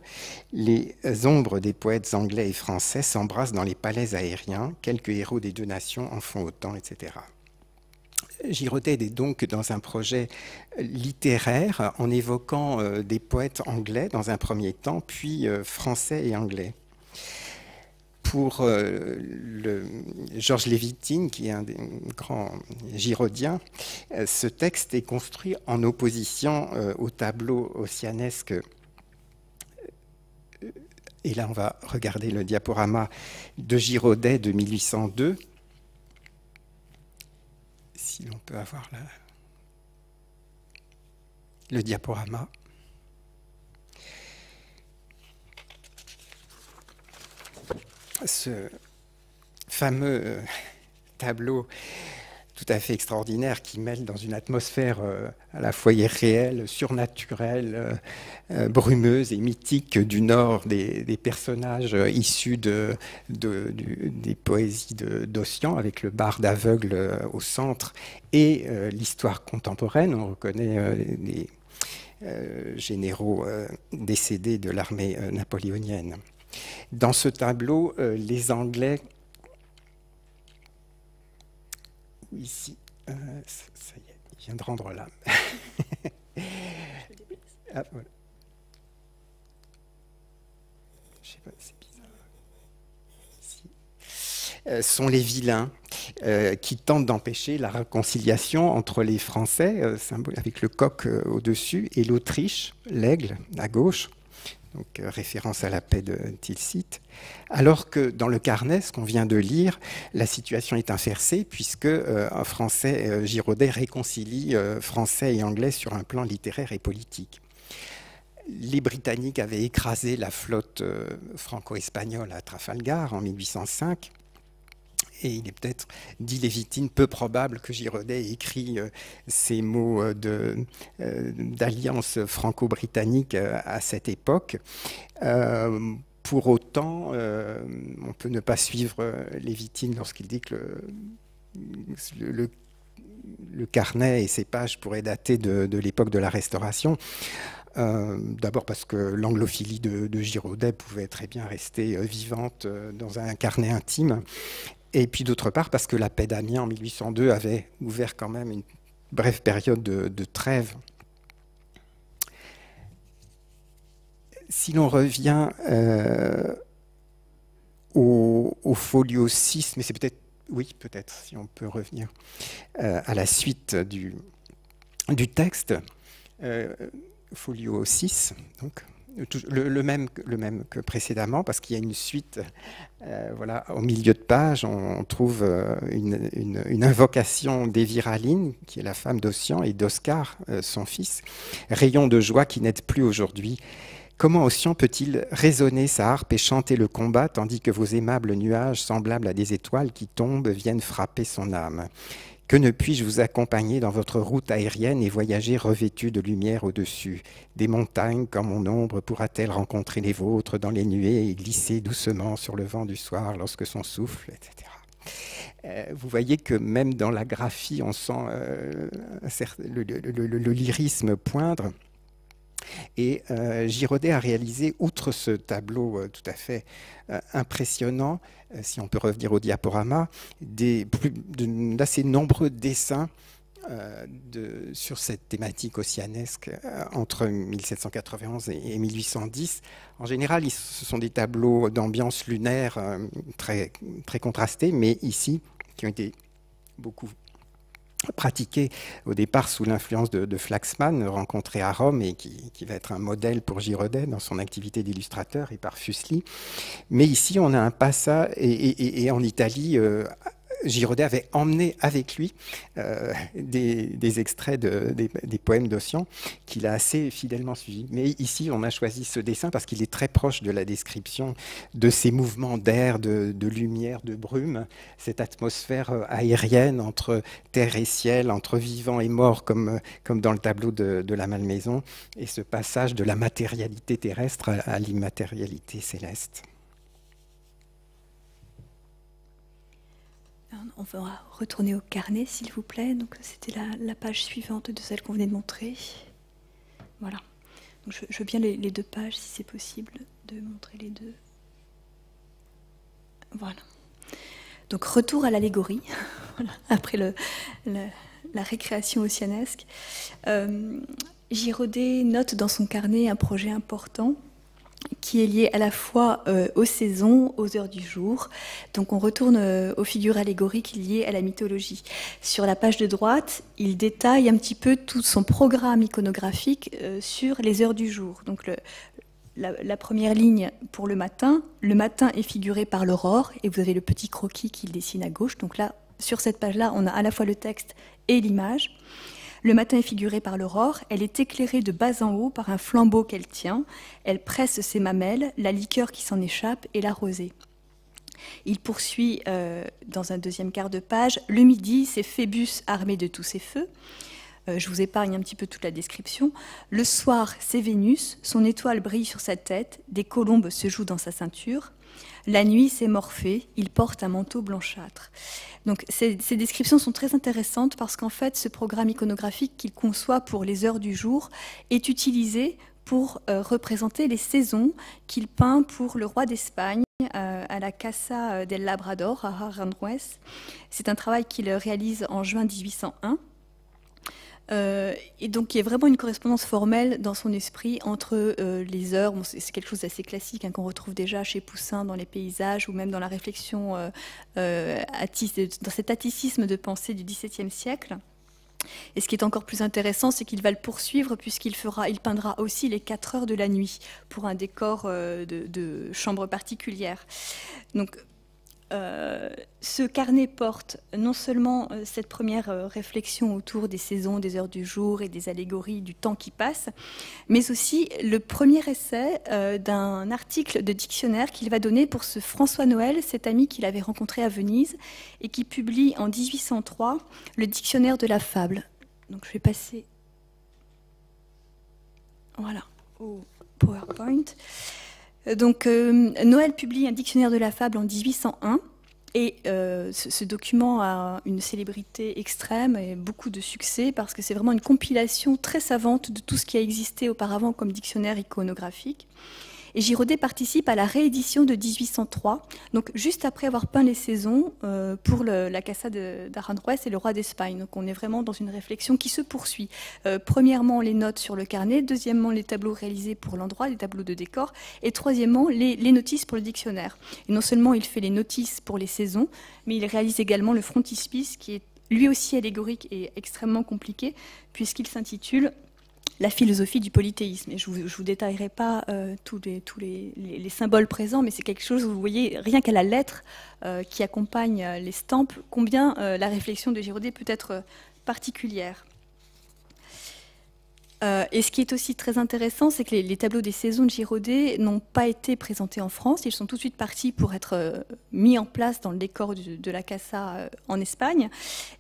les ombres des poètes anglais et français s'embrassent dans les palais aériens, quelques héros des deux nations en font autant, et cetera. Girodet est donc dans un projet littéraire en évoquant euh, des poètes anglais dans un premier temps, puis euh, français et anglais. Pour euh, le Georges Lévitine, qui est un des grands Girodien, euh, ce texte est construit en opposition euh, au tableau ossianesque. Et là, on va regarder le diaporama de Girodet de mille huit cent deux. Si l'on peut avoir la... le diaporama. Ce fameux tableau tout à fait extraordinaire qui mêle dans une atmosphère à la fois irréelle, surnaturelle, brumeuse et mythique du Nord des, des personnages issus de, de, du, des poésies d'Ossian, de, avec le barde aveugle au centre, et euh, l'histoire contemporaine. On reconnaît euh, les euh, généraux euh, décédés de l'armée euh, napoléonienne. Dans ce tableau, euh, les Anglais... Ici, euh, ça, ça y est, il vient de rendre l'âme. Ah, voilà. Je sais pas, c'est bizarre. Si. Euh, sont les vilains euh, qui tentent d'empêcher la réconciliation entre les Français, euh, avec le coq euh, au-dessus, et l'Autriche, l'aigle, à gauche. Donc, euh, référence à la paix de Tilsit, alors que dans le carnet, ce qu'on vient de lire, la situation est inversée, puisque euh, un Français, euh, Girodet réconcilie euh, Français et Anglais sur un plan littéraire et politique. Les Britanniques avaient écrasé la flotte euh, franco-espagnole à Trafalgar en mille huit cent cinq, et il est peut-être, dit Lévitine, peu probable que Girodet ait écrit euh, ces mots euh, d'alliance euh, franco-britannique euh, à cette époque. Euh, pour autant, euh, on peut ne pas suivre euh, Lévitine lorsqu'il dit que le, le, le carnet et ses pages pourraient dater de, de l'époque de la Restauration. Euh, D'abord parce que l'anglophilie de, de Girodet pouvait très bien rester euh, vivante euh, dans un carnet intime. Et puis d'autre part, parce que la paix d'Amiens en mille huit cent deux avait ouvert quand même une brève période de, de trêve. Si l'on revient euh, au, au folio six, mais c'est peut-être, oui, peut-être, si on peut revenir euh, à la suite du, du texte, euh, folio six, donc. Le, le, même, le même que précédemment, parce qu'il y a une suite, euh, voilà, au milieu de page, on, on trouve euh, une, une, une invocation d'Eviraline, qui est la femme d'Ossian, et d'Oscar, euh, son fils. Rayon de joie qui n'aide plus aujourd'hui. Comment Ossian peut-il résonner sa harpe et chanter le combat, tandis que vos aimables nuages, semblables à des étoiles qui tombent, viennent frapper son âme ? Que ne puis-je vous accompagner dans votre route aérienne et voyager revêtu de lumière au-dessus? Des montagnes, comme mon ombre, pourra-t-elle rencontrer les vôtres dans les nuées et glisser doucement sur le vent du soir lorsque son souffle, et cetera. Euh, vous voyez que même dans la graphie, on sent euh, le, le, le, le lyrisme poindre. Et euh, Girodet a réalisé, outre ce tableau euh, tout à fait euh, impressionnant, euh, si on peut revenir au diaporama, des plus, d'assez nombreux dessins euh, de, sur cette thématique océanesque euh, entre mille sept cent quatre-vingt-onze et, et mille huit cent dix. En général, ils, ce sont des tableaux d'ambiance lunaire euh, très, très contrastés, mais ici, qui ont été beaucoup pratiqué au départ sous l'influence de, de Flaxman, rencontré à Rome et qui, qui va être un modèle pour Girodet dans son activité d'illustrateur et par Fuseli. Mais ici, on a un passage, et, et, et en Italie, euh, Girodet avait emmené avec lui euh, des, des extraits de, des, des poèmes d'Ossian qu'il a assez fidèlement suivis. Mais ici, on a choisi ce dessin parce qu'il est très proche de la description de ces mouvements d'air, de, de lumière, de brume, cette atmosphère aérienne entre terre et ciel, entre vivant et mort, comme, comme dans le tableau de, de la Malmaison, et ce passage de la matérialité terrestre à, à l'immatérialité céleste. On va retourner au carnet, s'il vous plaît. Donc, c'était la, la page suivante de celle qu'on venait de montrer. Voilà. Donc, je, je veux bien les, les deux pages, si c'est possible, de montrer les deux. Voilà. Donc, retour à l'allégorie, voilà, après le, le, la récréation océanesque. Euh, Girodet note dans son carnet un projet important, qui est lié à la fois euh, aux saisons, aux heures du jour. Donc on retourne euh, aux figures allégoriques liées à la mythologie. Sur la page de droite, il détaille un petit peu tout son programme iconographique euh, sur les heures du jour. Donc le, la, la première ligne pour le matin, le matin est figuré par l'aurore, et vous avez le petit croquis qu'il dessine à gauche. Donc là, sur cette page-là, on a à la fois le texte et l'image. Le matin est figuré par l'aurore, elle est éclairée de bas en haut par un flambeau qu'elle tient, elle presse ses mamelles, la liqueur qui s'en échappe et la rosée. Il poursuit euh, dans un deuxième quart de page, le midi, c'est Phébus armé de tous ses feux, euh, je vous épargne un petit peu toute la description, le soir, c'est Vénus, son étoile brille sur sa tête, des colombes se jouent dans sa ceinture. La nuit, c'est Morphée, il porte un manteau blanchâtre. Donc, ces, ces descriptions sont très intéressantes parce qu'en fait, ce programme iconographique qu'il conçoit pour les heures du jour est utilisé pour euh, représenter les saisons qu'il peint pour le roi d'Espagne euh, à la Casa del Labrador, à Aranjuez. C'est un travail qu'il réalise en juin mille huit cent un. Euh, et donc il y a vraiment une correspondance formelle dans son esprit entre euh, les heures, bon, c'est quelque chose d'assez classique hein, qu'on retrouve déjà chez Poussin dans les paysages ou même dans la réflexion, euh, euh, attis, dans cet atticisme de pensée du dix-septième siècle. Et ce qui est encore plus intéressant, c'est qu'il va le poursuivre puisqu'il fera, il peindra aussi les quatre heures de la nuit pour un décor euh, de, de chambre particulière. Donc, Euh, ce carnet porte non seulement euh, cette première euh, réflexion autour des saisons, des heures du jour et des allégories du temps qui passe, mais aussi le premier essai euh, d'un article de dictionnaire qu'il va donner pour ce François Noël, cet ami qu'il avait rencontré à Venise et qui publie en mille huit cent trois le dictionnaire de la fable. Donc je vais passer voilà, au PowerPoint. Donc, euh, Noël publie un dictionnaire de la fable en mille huit cent un et euh, ce, ce document a une célébrité extrême et beaucoup de succès parce que c'est vraiment une compilation très savante de tout ce qui a existé auparavant comme dictionnaire iconographique. Et Girodet participe à la réédition de mille huit cent trois, donc juste après avoir peint les saisons euh, pour le, la Casa d'Aranjuez et le roi d'Espagne. Donc on est vraiment dans une réflexion qui se poursuit. Euh, premièrement, les notes sur le carnet, deuxièmement, les tableaux réalisés pour l'endroit, les tableaux de décor, et troisièmement, les, les notices pour le dictionnaire. Et non seulement il fait les notices pour les saisons, mais il réalise également le frontispice qui est lui aussi allégorique et extrêmement compliqué puisqu'il s'intitule La philosophie du polythéisme. Et je ne vous, vous détaillerai pas euh, tous, les, tous les, les, les symboles présents, mais c'est quelque chose, vous voyez, rien qu'à la lettre euh, qui accompagne les stampes, combien euh, la réflexion de Girodet peut être particulière. Euh, et ce qui est aussi très intéressant, c'est que les, les tableaux des saisons de Girodet n'ont pas été présentés en France. Ils sont tout de suite partis pour être euh, mis en place dans le décor du, de la Casa euh, en Espagne.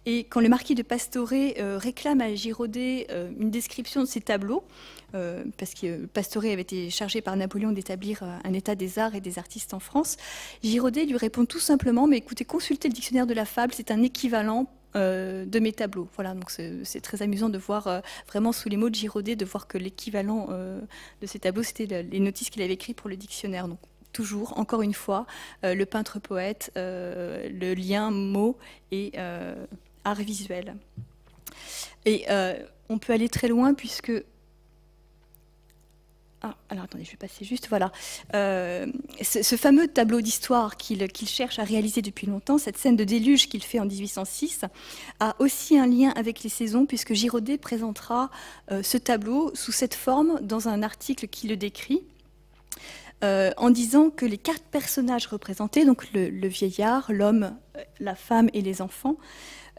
Et quand le marquis de Pastoré euh, réclame à Girodet euh, une description de ces tableaux, euh, parce que euh, Pastoré avait été chargé par Napoléon d'établir euh, un état des arts et des artistes en France, Girodet lui répond tout simplement « Mais écoutez, consultez le dictionnaire de la fable, c'est un équivalent euh, de mes tableaux. Voilà, donc c'est très amusant de voir euh, vraiment sous les mots de Girodet, de voir que l'équivalent euh, de ces tableaux, c'était les notices qu'il avait écrites pour le dictionnaire. Donc toujours, encore une fois, euh, le peintre-poète, euh, le lien mot et euh, art visuel. Et euh, on peut aller très loin puisque... Ah, alors attendez, je vais passer juste, voilà. Euh, ce, ce fameux tableau d'histoire qu'il qu'il cherche à réaliser depuis longtemps, cette scène de déluge qu'il fait en mille huit cent six, a aussi un lien avec les saisons, puisque Girodet présentera euh, ce tableau sous cette forme dans un article qui le décrit, euh, en disant que les quatre personnages représentés, donc le, le vieillard, l'homme, la femme et les enfants,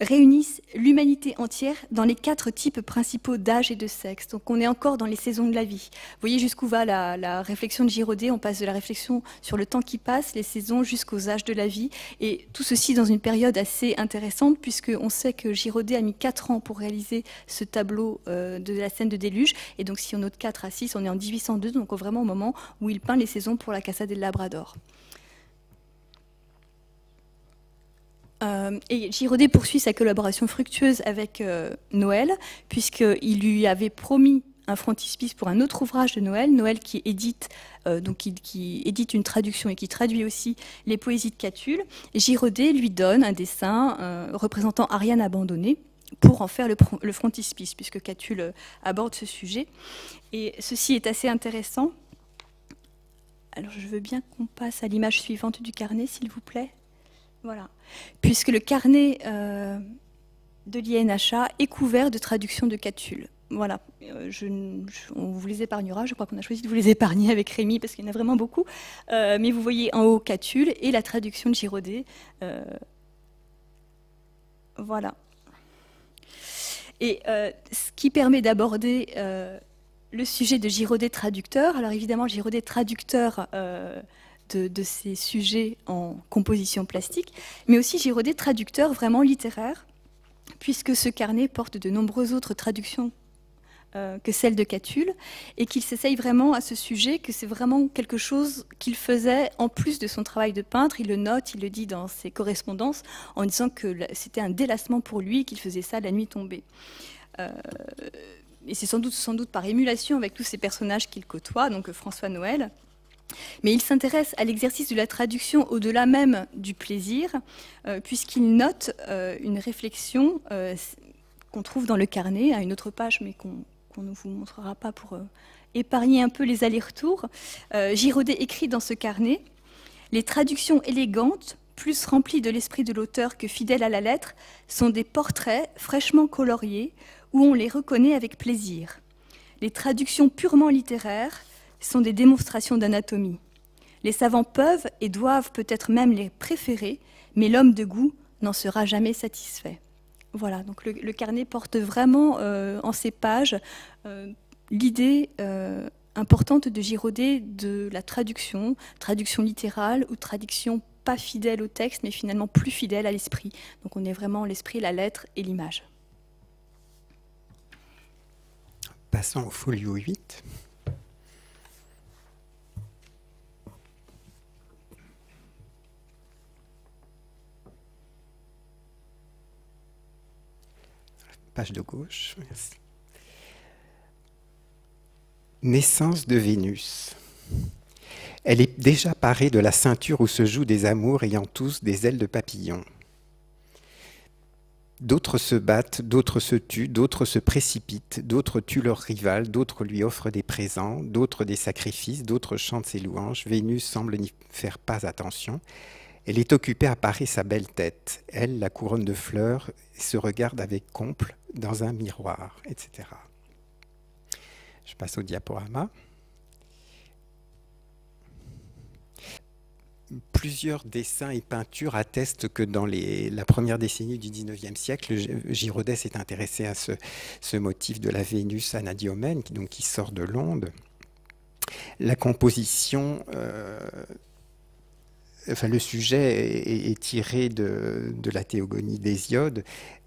réunissent l'humanité entière dans les quatre types principaux d'âge et de sexe. Donc on est encore dans les saisons de la vie. Vous voyez jusqu'où va la, la réflexion de Girodet, on passe de la réflexion sur le temps qui passe, les saisons, jusqu'aux âges de la vie, et tout ceci dans une période assez intéressante, puisqu'on sait que Girodet a mis quatre ans pour réaliser ce tableau euh, de la scène de déluge, et donc si on note quatre à six, on est en mille huit cent deux, donc vraiment au moment où il peint les saisons pour la Casa del Labrador. Euh, et Girodet poursuit sa collaboration fructueuse avec euh, Noël, puisqu'il lui avait promis un frontispice pour un autre ouvrage de Noël, Noël qui édite, euh, donc qui, qui édite une traduction et qui traduit aussi les poésies de Catulle. Girodet lui donne un dessin euh, représentant Ariane abandonnée pour en faire le, le frontispice, puisque Catulle aborde ce sujet. Et ceci est assez intéressant. Alors je veux bien qu'on passe à l'image suivante du carnet, s'il vous plaît. Voilà, puisque le carnet euh, de l'I N H A est couvert de traductions de Catulle. Voilà, je, je, on vous les épargnera, je crois qu'on a choisi de vous les épargner avec Rémi, parce qu'il y en a vraiment beaucoup. Euh, mais vous voyez en haut Catulle et la traduction de Girodet. Euh, voilà. Et euh, ce qui permet d'aborder... Euh, le sujet de Girodet traducteur. Alors évidemment, Girodet traducteur euh, de, de ses sujets en composition plastique, mais aussi Girodet traducteur vraiment littéraire, puisque ce carnet porte de nombreuses autres traductions euh, que celles de Catulle, et qu'il s'essaye vraiment à ce sujet, que c'est vraiment quelque chose qu'il faisait en plus de son travail de peintre. Il le note, il le dit dans ses correspondances, en disant que c'était un délassement pour lui, qu'il faisait ça la nuit tombée. Euh, Et c'est sans doute, sans doute par émulation avec tous ces personnages qu'il côtoie, donc François Noël. Mais il s'intéresse à l'exercice de la traduction au-delà même du plaisir, euh, puisqu'il note euh, une réflexion euh, qu'on trouve dans le carnet, à une autre page, mais qu'on qu'on ne vous montrera pas pour euh, épargner un peu les allers-retours. Euh, Girodet écrit dans ce carnet « Les traductions élégantes, plus remplies de l'esprit de l'auteur que fidèles à la lettre, sont des portraits fraîchement coloriés, où on les reconnaît avec plaisir. Les traductions purement littéraires sont des démonstrations d'anatomie. Les savants peuvent et doivent peut-être même les préférer, mais l'homme de goût n'en sera jamais satisfait. » Voilà, donc le, le carnet porte vraiment euh, en ces pages euh, l'idée euh, importante de Girodet de la traduction, traduction littérale ou traduction pas fidèle au texte, mais finalement plus fidèle à l'esprit. Donc on est vraiment l'esprit, la lettre et l'image. Passons au folio huit. Page de gauche, merci. Naissance de Vénus. Elle est déjà parée de la ceinture où se jouent des amours ayant tous des ailes de papillon. D'autres se battent, d'autres se tuent, d'autres se précipitent, d'autres tuent leur rival, d'autres lui offrent des présents, d'autres des sacrifices, d'autres chantent ses louanges. Vénus semble n'y faire pas attention. Elle est occupée à parer sa belle tête. Elle, la couronne de fleurs, se regarde avec comple dans un miroir, et cetera. Je passe au diaporama. Plusieurs dessins et peintures attestent que dans les, la première décennie du dix-neuvième siècle, Girodet s'est intéressé à ce, ce motif de la Vénus anadiomène, qui, donc, qui sort de l'onde. La composition, euh, enfin, le sujet est, est tiré de, de la Théogonie d'Hésiode,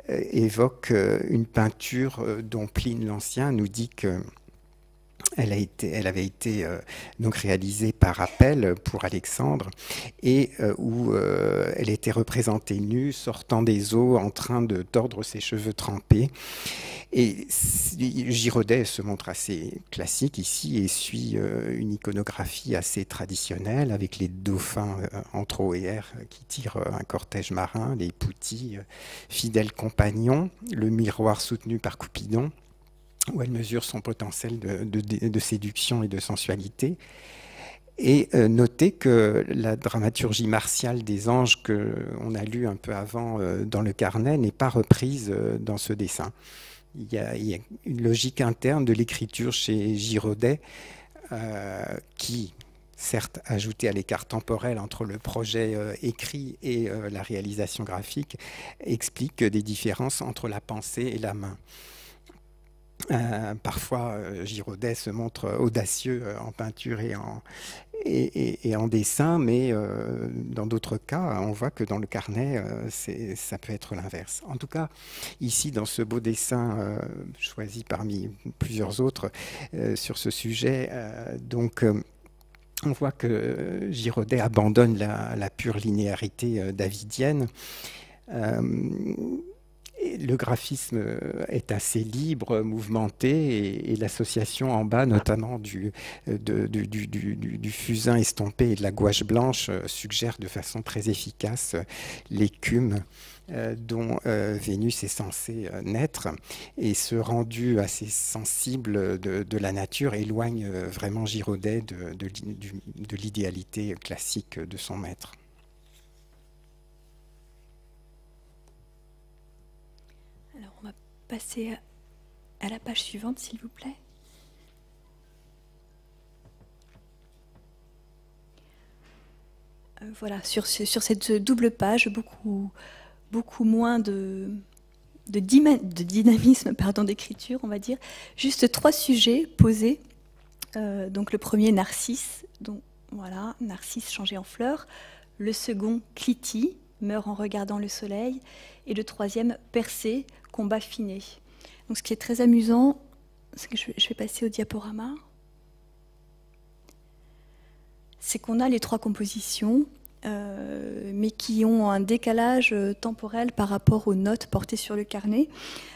euh, évoque euh, une peinture dont Pline l'Ancien nous dit que Elle, a été, elle avait été euh, donc réalisée par appel pour Alexandre et euh, où euh, elle était représentée nue, sortant des eaux, en train de tordre ses cheveux trempés. Et Girodet se montre assez classique ici et suit euh, une iconographie assez traditionnelle avec les dauphins euh, entre O et R euh, qui tirent euh, un cortège marin, les poutis, euh, fidèles compagnons, le miroir soutenu par Cupidon, où elle mesure son potentiel de, de, de séduction et de sensualité. Et euh, notez que la dramaturgie martiale des anges qu'on a lue un peu avant euh, dans le carnet n'est pas reprise euh, dans ce dessin. Il y a, il y a une logique interne de l'écriture chez Girodet euh, qui, certes ajoutée à l'écart temporel entre le projet euh, écrit et euh, la réalisation graphique, explique des différences entre la pensée et la main. Euh, parfois, euh, Girodet se montre euh, audacieux euh, en peinture et en, et, et, et en dessin, mais euh, dans d'autres cas, on voit que dans le carnet, euh, ça peut être l'inverse. En tout cas, ici, dans ce beau dessin euh, choisi parmi plusieurs autres euh, sur ce sujet, euh, donc, euh, on voit que Girodet abandonne la, la pure linéarité euh, davidienne. Euh, Le graphisme est assez libre, mouvementé, et, et l'association en bas, notamment du, de, du, du, du, du fusain estompé et de la gouache blanche, suggère de façon très efficace l'écume euh, dont euh, Vénus est censée naître. Et ce rendu assez sensible de, de la nature éloigne vraiment Girodet de, de, de, de l'idéalité classique de son maître. Passez à la page suivante, s'il vous plaît. Euh, voilà, sur, sur cette double page, beaucoup, beaucoup moins de, de, de dynamisme, pardon, d'écriture, on va dire. Juste trois sujets posés. Euh, donc le premier, Narcisse, donc, voilà, Narcisse changé en fleur. Le second, Cliti, meurt en regardant le soleil. Et le troisième, Persée, combat finé. Donc ce qui est très amusant, c'est que je, je vais passer au diaporama, c'est qu'on a les trois compositions, euh, mais qui ont un décalage temporel par rapport aux notes portées sur le carnet.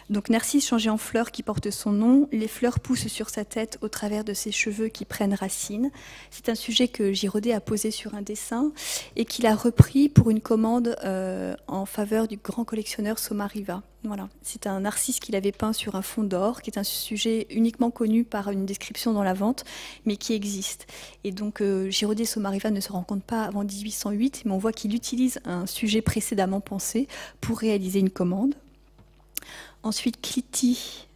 Donc Narcisse changé en fleur qui porte son nom, les fleurs poussent sur sa tête au travers de ses cheveux qui prennent racine. C'est un sujet que Girodet a posé sur un dessin et qu'il a repris pour une commande euh, en faveur du grand collectionneur Somariva. Voilà. C'est un narcisse qu'il avait peint sur un fond d'or, qui est un sujet uniquement connu par une description dans la vente, mais qui existe. Et donc euh, Girodet et Somariva ne se rencontrent pas avant mille huit cent huit, mais on voit qu'il utilise un sujet précédemment pensé pour réaliser une commande. Ensuite, Cliti,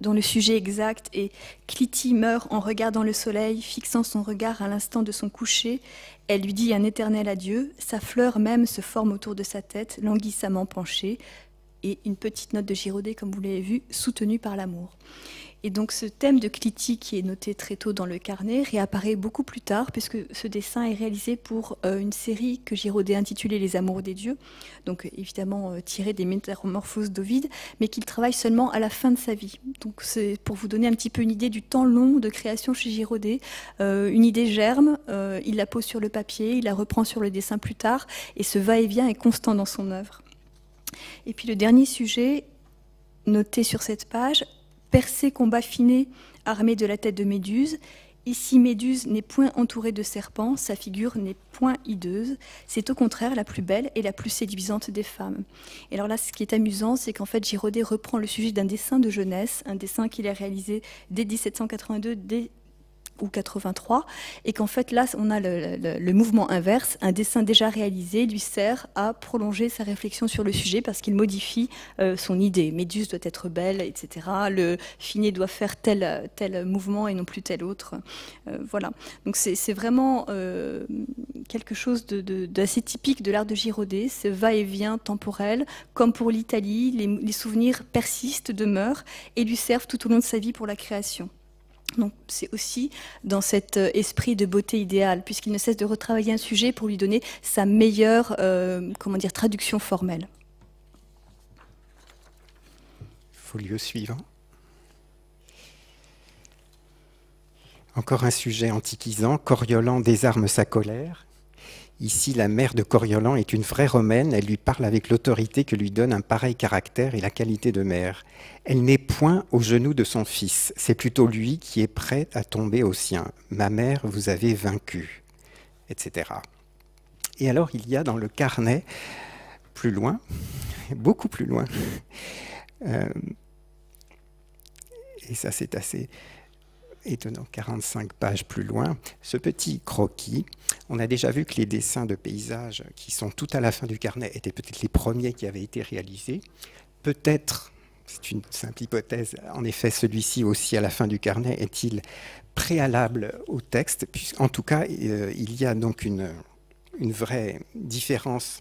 dont le sujet exact est « Cliti meurt en regardant le soleil, fixant son regard à l'instant de son coucher. Elle lui dit un éternel adieu. Sa fleur même se forme autour de sa tête, languissamment penchée. » Et une petite note de Girodet, comme vous l'avez vu, soutenue par l'amour. Et donc ce thème de Cliti, qui est noté très tôt dans le carnet, réapparaît beaucoup plus tard, puisque ce dessin est réalisé pour euh, une série que Girodet intitulée Les Amours des Dieux, donc évidemment euh, tiré des métamorphoses d'Ovide, mais qu'il travaille seulement à la fin de sa vie. Donc c'est pour vous donner un petit peu une idée du temps long de création chez Girodet. Euh, une idée germe, euh, il la pose sur le papier, il la reprend sur le dessin plus tard, et ce va-et-vient est constant dans son œuvre. Et puis le dernier sujet, noté sur cette page, Persée combat finé, armé de la tête de Méduse. Ici, Méduse n'est point entourée de serpents, sa figure n'est point hideuse. C'est au contraire la plus belle et la plus séduisante des femmes. Et alors là, ce qui est amusant, c'est qu'en fait, Girodet reprend le sujet d'un dessin de jeunesse, un dessin qu'il a réalisé dès mille sept cent quatre-vingt-deux, dès ou quatre-vingt-trois, et qu'en fait là on a le, le, le mouvement inverse, un dessin déjà réalisé lui sert à prolonger sa réflexion sur le sujet parce qu'il modifie euh, son idée. Méduse doit être belle, et cetera. Le Finet doit faire tel, tel mouvement et non plus tel autre. Euh, voilà, donc c'est vraiment euh, quelque chose d'assez typique de l'art de Girodet, ce va-et-vient temporel, comme pour l'Italie, les, les souvenirs persistent, demeurent et lui servent tout au long de sa vie pour la création. Donc c'est aussi dans cet esprit de beauté idéale, puisqu'il ne cesse de retravailler un sujet pour lui donner sa meilleure euh, comment dire, traduction formelle. Folio suivant. Encore un sujet antiquisant, Coriolan désarme sa colère. Ici, la mère de Coriolan est une vraie romaine, elle lui parle avec l'autorité que lui donne un pareil caractère et la qualité de mère. Elle n'est point aux genoux de son fils, c'est plutôt lui qui est prêt à tomber au sien. « Ma mère, vous avez vaincu », et cetera. Et alors, il y a dans le carnet, plus loin, beaucoup plus loin, euh, et ça c'est assez... étonnant, quarante-cinq pages plus loin, ce petit croquis. On a déjà vu que les dessins de paysages qui sont tout à la fin du carnet étaient peut-être les premiers qui avaient été réalisés. Peut-être, c'est une simple hypothèse, en effet celui-ci aussi à la fin du carnet est-il préalable au texte. En tout cas, il y a donc une, une vraie différence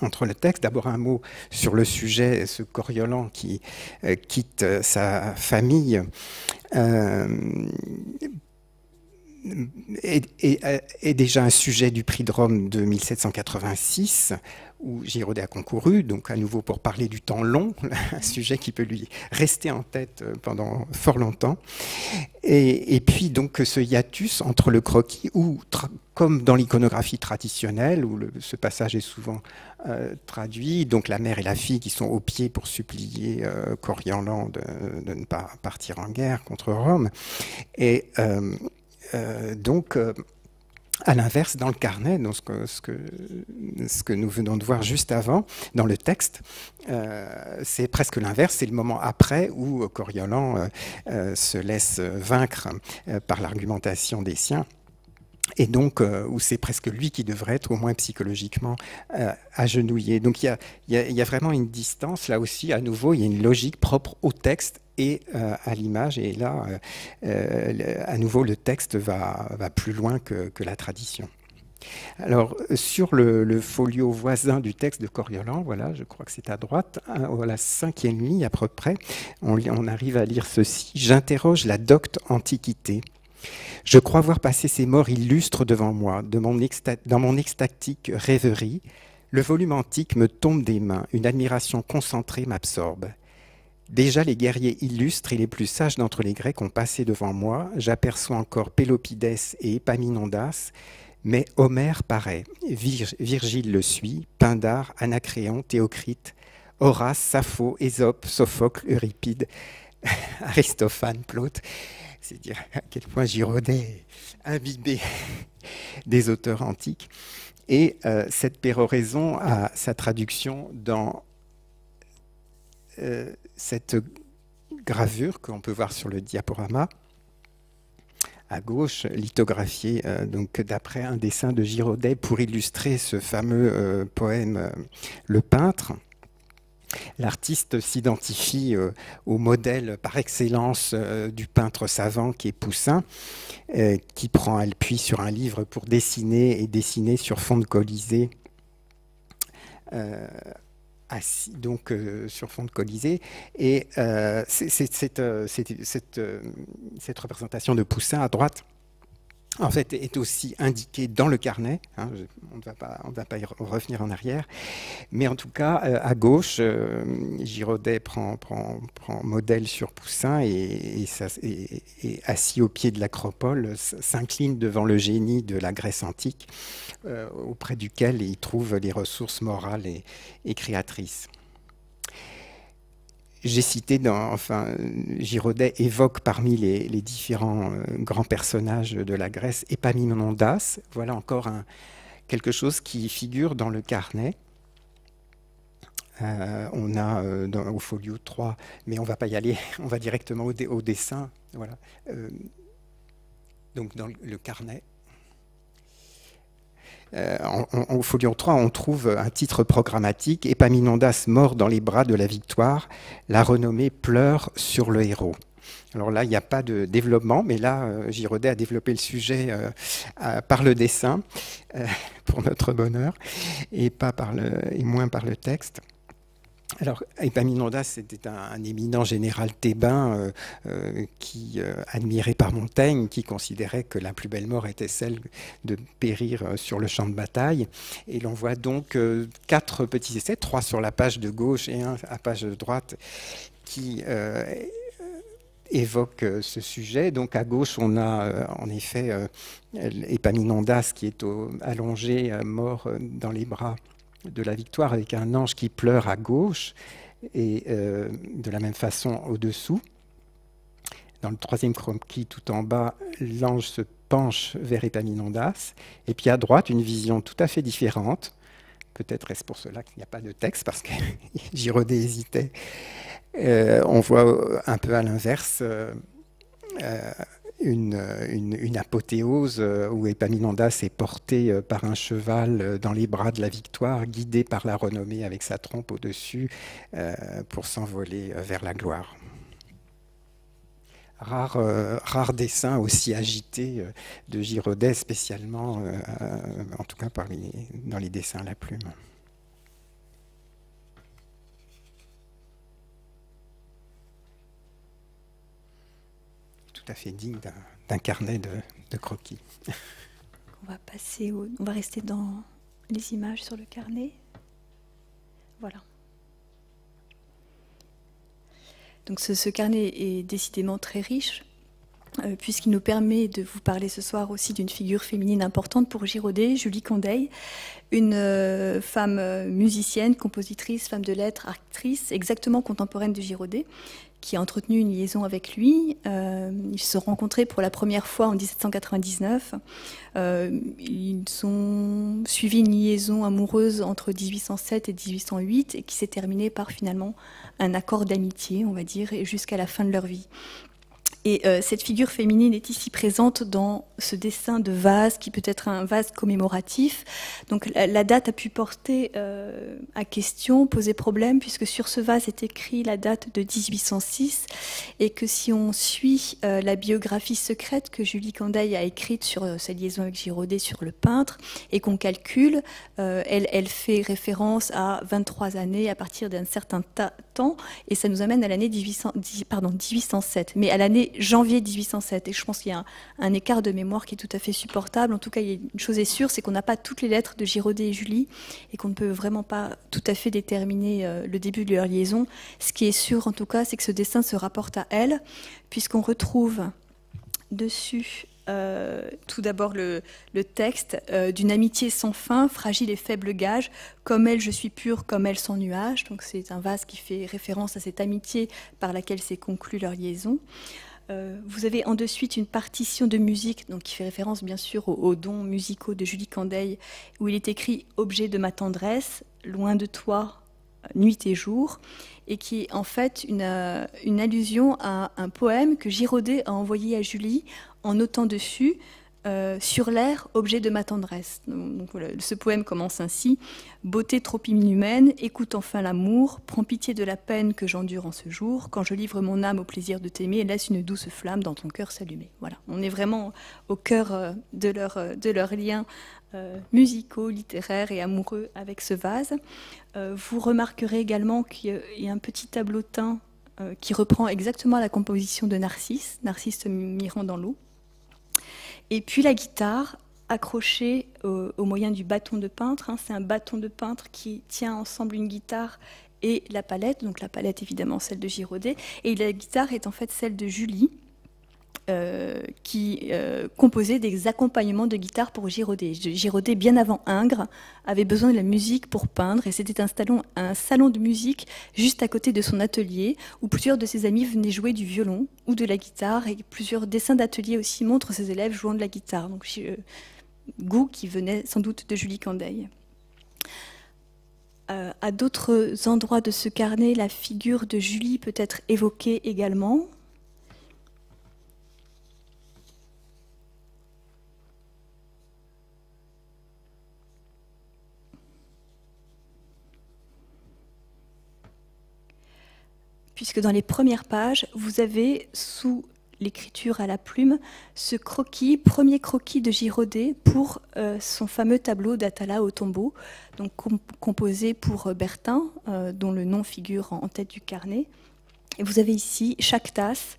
entre le texte. D'abord un mot sur le sujet, ce Coriolan qui euh, quitte sa famille euh, est, est, est déjà un sujet du prix de Rome de mille sept cent quatre-vingt-six où Girodet a concouru, donc à nouveau pour parler du temps long, un sujet qui peut lui rester en tête pendant fort longtemps. Et, et puis donc ce hiatus entre le croquis où, comme dans l'iconographie traditionnelle, où le, ce passage est souvent euh, traduit, donc la mère et la fille qui sont au pied pour supplier euh, Coriolan de, de ne pas partir en guerre contre Rome. Et euh, euh, donc... Euh, à l'inverse, dans le carnet, dans ce que, ce, que, ce que nous venons de voir juste avant, dans le texte, euh, c'est presque l'inverse, c'est le moment après où Coriolan euh, euh, se laisse vaincre euh, par l'argumentation des siens, et donc euh, où c'est presque lui qui devrait être, au moins psychologiquement, euh, agenouillé. Donc il y a, y a, y a vraiment une distance, là aussi, à nouveau, il y a une logique propre au texte et euh, à l'image, et là, euh, euh, à nouveau, le texte va, va plus loin que, que la tradition. Alors, sur le, le folio voisin du texte de Coriolan, voilà, je crois que c'est à droite, hein, à la cinquième ligne à peu près, on, on arrive à lire ceci. « J'interroge la docte antiquité. Je crois voir passer ces morts illustres devant moi, de mon dans mon extatique rêverie. Le volume antique me tombe des mains, une admiration concentrée m'absorbe. Déjà les guerriers illustres et les plus sages d'entre les Grecs ont passé devant moi, j'aperçois encore Pélopides et Épaminondas, mais Homère paraît, Virg Virgile le suit, Pindare, Anacréon, Théocrite, Horace, Sappho, Ésope, Sophocle, Euripide, Aristophane, Plaute. C'est dire à quel point Girodet est imbibé des auteurs antiques. Et euh, cette péroraison a sa traduction dans... Euh, cette gravure qu'on peut voir sur le diaporama, à gauche, lithographiée euh, donc d'après un dessin de Girodet pour illustrer ce fameux euh, poème euh, Le Peintre. L'artiste s'identifie euh, au modèle par excellence euh, du peintre savant qui est Poussin, euh, qui prend appui sur un livre pour dessiner et dessiner sur fond de colisée. Euh, Assis, donc euh, sur fond de colisée, et euh, c'est, c'est, c'est, euh, c'est, cette, euh, cette représentation de Poussin à droite en fait est aussi indiquée dans le carnet, hein, je, on ne va pas, on ne va pas y revenir en arrière, mais en tout cas euh, à gauche euh, Girodet prend, prend, prend modèle sur Poussin et, et, ça, et, et assis au pied de l'acropole s'incline devant le génie de la Grèce antique, euh, auprès duquel il trouve les ressources morales et, et créatrices. J'ai cité, dans, enfin, Girodet évoque parmi les, les différents euh, grands personnages de la Grèce Épaminondas. Voilà encore un, quelque chose qui figure dans le carnet. Euh, on a euh, dans, au folio trois, mais on ne va pas y aller, on va directement au, dé, au dessin. Voilà. Euh, donc dans le carnet. Euh, en, en, au folio trois, on trouve un titre programmatique, Épaminondas mort dans les bras de la victoire, la renommée pleure sur le héros. Alors là, il n'y a pas de développement, mais là, euh, Girodet a développé le sujet euh, à, par le dessin, euh, pour notre bonheur, et, pas par le, et moins par le texte. Alors, Épaminondas, c'était un, un éminent général thébain euh, euh, qui, euh, admiré par Montaigne, qui considérait que la plus belle mort était celle de périr euh, sur le champ de bataille. Et l'on voit donc euh, quatre petits essais, trois sur la page de gauche et un à page de droite, qui euh, évoque ce sujet. Donc à gauche, on a en effet Épaminondas qui est au, allongé, mort dans les bras de la victoire, avec un ange qui pleure à gauche, et euh, de la même façon au-dessous. Dans le troisième croquis, tout en bas, l'ange se penche vers Épaminondas. Et puis à droite, une vision tout à fait différente. Peut-être est-ce pour cela qu'il n'y a pas de texte, parce que Girodet hésitait. Euh, on voit un peu à l'inverse euh, une, une, une apothéose où Épaminondas est porté par un cheval dans les bras de la victoire, guidé par la renommée avec sa trompe au-dessus euh, pour s'envoler vers la gloire. Rare, euh, rare dessin aussi agité euh, de Girodet, spécialement, euh, euh, en tout cas par les, dans les dessins à la plume. Tout à fait digne d'un carnet de, de croquis. On va passer au, on va rester dans les images sur le carnet. Voilà. Donc ce, ce carnet est décidément très riche, euh, puisqu'il nous permet de vous parler ce soir aussi d'une figure féminine importante pour Girodet, Julie Candeille, une euh, femme musicienne, compositrice, femme de lettres, actrice, exactement contemporaine de Girodet, qui a entretenu une liaison avec lui. Euh, ils se sont rencontrés pour la première fois en mille sept cent quatre-vingt-dix-neuf. Euh, ils ont suivi une liaison amoureuse entre mille huit cent sept et mille huit cent huit, et qui s'est terminée par finalement un accord d'amitié, on va dire, jusqu'à la fin de leur vie. Et euh, cette figure féminine est ici présente dans ce dessin de vase, qui peut être un vase commémoratif. Donc la, la date a pu porter euh, à question, poser problème, puisque sur ce vase est écrit la date de mille huit cent six, et que si on suit euh, la biographie secrète que Julie Candeille a écrite sur euh, sa liaison avec Girodet, sur le peintre, et qu'on calcule, euh, elle, elle fait référence à vingt-trois années à partir d'un certain temps, et ça nous amène à l'année dix-huit cents, dix, pardon, mille huit cent sept. Mais à l'année janvier mille huit cent sept, et je pense qu'il y a un, un écart de mémoire qui est tout à fait supportable. En tout cas, il y a une chose est sûre, c'est qu'on n'a pas toutes les lettres de Girodet et Julie, et qu'on ne peut vraiment pas tout à fait déterminer euh, le début de leur liaison. Ce qui est sûr, en tout cas, c'est que ce dessin se rapporte à elle, puisqu'on retrouve dessus euh, tout d'abord le, le texte euh, d'une amitié sans fin, fragile et faible gage, comme elle je suis pure, comme elle sans nuage. Donc c'est un vase qui fait référence à cette amitié par laquelle s'est conclue leur liaison. Vous avez en de suite une partition de musique, donc qui fait référence bien sûr aux, aux dons musicaux de Julie Candeille, où il est écrit « Objet de ma tendresse, loin de toi, nuit et jour », et qui est en fait une, euh, une allusion à un poème que Girodet a envoyé à Julie en notant dessus euh, « Sur l'air, objet de ma tendresse ». Donc, voilà, ce poème commence ainsi « Beauté trop inhumaine, écoute enfin l'amour, prends pitié de la peine que j'endure en ce jour, quand je livre mon âme au plaisir de t'aimer, laisse une douce flamme dans ton cœur s'allumer. » Voilà, on est vraiment au cœur de leurs de leur liens euh, musicaux, littéraires et amoureux avec ce vase. Euh, vous remarquerez également qu'il y a un petit tableautin euh, qui reprend exactement la composition de Narcisse, Narcisse se mirant dans l'eau. Et puis la guitare, accroché au, au moyen du bâton de peintre. Hein. C'est un bâton de peintre qui tient ensemble une guitare et la palette. Donc la palette, évidemment, celle de Girodet. Et la guitare est en fait celle de Julie, euh, qui euh, composait des accompagnements de guitare pour Girodet. Girodet, bien avant Ingres, avait besoin de la musique pour peindre. Et c'était un salon, un salon de musique juste à côté de son atelier, où plusieurs de ses amis venaient jouer du violon ou de la guitare. Et plusieurs dessins d'atelier aussi montrent ses élèves jouant de la guitare. Donc, euh, goût qui venait sans doute de Julie Candeille. Euh, à d'autres endroits de ce carnet, la figure de Julie peut être évoquée également. Puisque dans les premières pages, vous avez sous l'écriture à la plume, ce croquis, premier croquis de Girodet pour euh, son fameux tableau d'Atala au tombeau, donc com composé pour Bertin, euh, dont le nom figure en tête du carnet. Et vous avez ici chaque tasse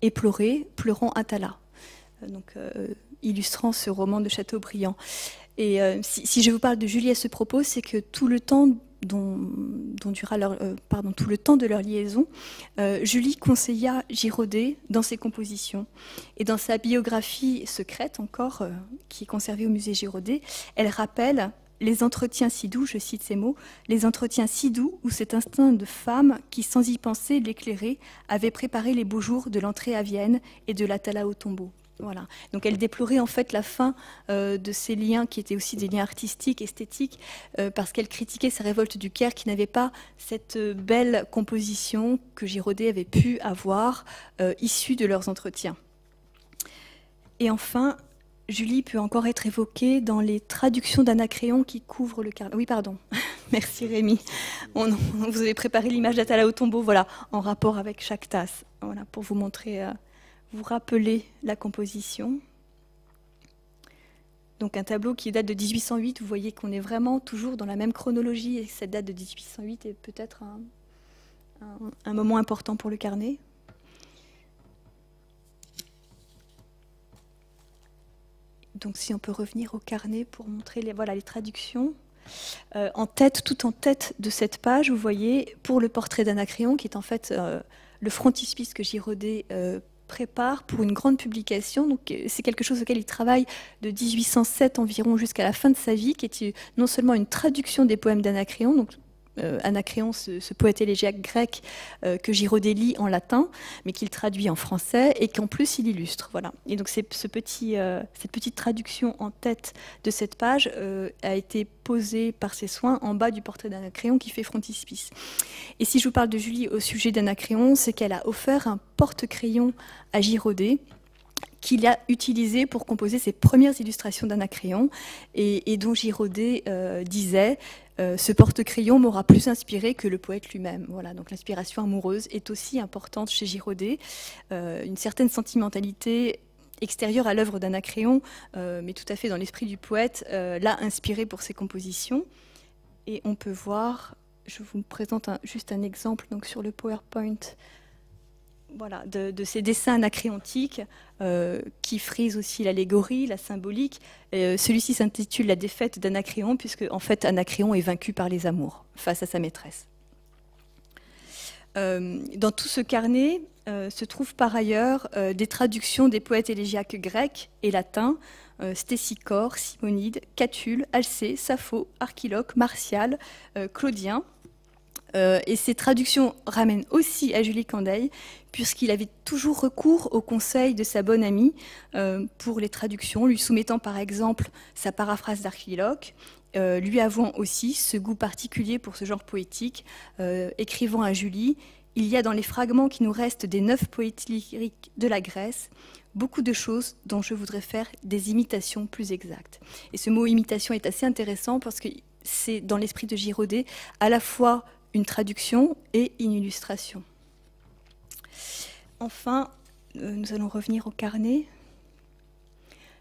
éplorée, pleurant Atala, euh, donc euh, illustrant ce roman de Chateaubriand. Et euh, si, si je vous parle de Julie à ce propos, c'est que tout le temps dont, dont dura leur, euh, pardon, tout le temps de leur liaison, euh, Julie conseilla Girodet dans ses compositions. Et dans sa biographie secrète encore, euh, qui est conservée au musée Girodet, elle rappelle les entretiens si doux, je cite ces mots, les entretiens si doux où cet instinct de femme qui, sans y penser, l'éclairait, avait préparé les beaux jours de l'entrée à Vienne et de l'Atala au tombeau. Voilà. Donc elle déplorait en fait la fin euh, de ces liens qui étaient aussi des liens artistiques, esthétiques, euh, parce qu'elle critiquait sa révolte du Caire qui n'avait pas cette belle composition que Girodet avait pu avoir euh, issue de leurs entretiens. Et enfin, Julie peut encore être évoquée dans les traductions d'Anacréon qui couvrent le carnaval. Oui, pardon. Merci Rémi. On, on vous avez préparé l'image d'Atala au tombeau, voilà, en rapport avec chaque tasse, voilà, pour vous montrer... Euh, vous rappelez la composition. Donc un tableau qui date de mille huit cent huit, vous voyez qu'on est vraiment toujours dans la même chronologie et cette date de mille huit cent huit est peut-être un, un, un moment important pour le carnet. Donc si on peut revenir au carnet pour montrer les, voilà, les traductions. Euh, en tête, tout en tête de cette page, vous voyez, pour le portrait d'Anacréon, qui est en fait euh, le frontispice que Girodet euh, prépare pour une grande publication, donc c'est quelque chose auquel il travaille de mille huit cent sept environ jusqu'à la fin de sa vie, qui est non seulement une traduction des poèmes d'Anacréon, donc euh, Anacréon, ce, ce poète élégiaque grec euh, que Girodet lit en latin, mais qu'il traduit en français et qu'en plus il illustre. Voilà. Et donc c'est ce petit, euh, cette petite traduction en tête de cette page euh, a été posée par ses soins en bas du portrait d'Anacréon qui fait frontispice. Et si je vous parle de Julie au sujet d'Anacréon, c'est qu'elle a offert un porte-crayon à Girodet, qu'il a utilisé pour composer ses premières illustrations d'Anacréon et, et dont Girodet euh, disait euh, « Ce porte-crayon m'aura plus inspiré que le poète lui-même ». Voilà, donc l'inspiration amoureuse est aussi importante chez Girodet. Euh, une certaine sentimentalité extérieure à l'œuvre d'Anacréon, euh, mais tout à fait dans l'esprit du poète, euh, l'a inspiré pour ses compositions. Et on peut voir, je vous présente un, juste un exemple donc sur le PowerPoint, voilà, de, de ces dessins anacréontiques euh, qui frisent aussi l'allégorie, la symbolique. Euh, Celui-ci s'intitule « La défaite d'Anacréon » puisque en fait Anacréon est vaincu par les amours face à sa maîtresse. Euh, dans tout ce carnet euh, se trouvent par ailleurs euh, des traductions des poètes élégiaques grecs et latins, euh, Stésichore, Simonide, Catulle, Alcée, Sappho, Archiloque, Martial, euh, Claudien. Euh, et ces traductions ramènent aussi à Julie Candeille, puisqu'il avait toujours recours au conseil de sa bonne amie euh, pour les traductions, lui soumettant par exemple sa paraphrase d'Archiloque, euh, lui avouant aussi ce goût particulier pour ce genre poétique, euh, écrivant à Julie « Il y a dans les fragments qui nous restent des neuf poètes lyriques de la Grèce » beaucoup de choses dont je voudrais faire des imitations plus exactes. Et ce mot « imitation » est assez intéressant parce que c'est dans l'esprit de Girodet à la fois une traduction et une illustration. Enfin, euh, nous allons revenir au carnet.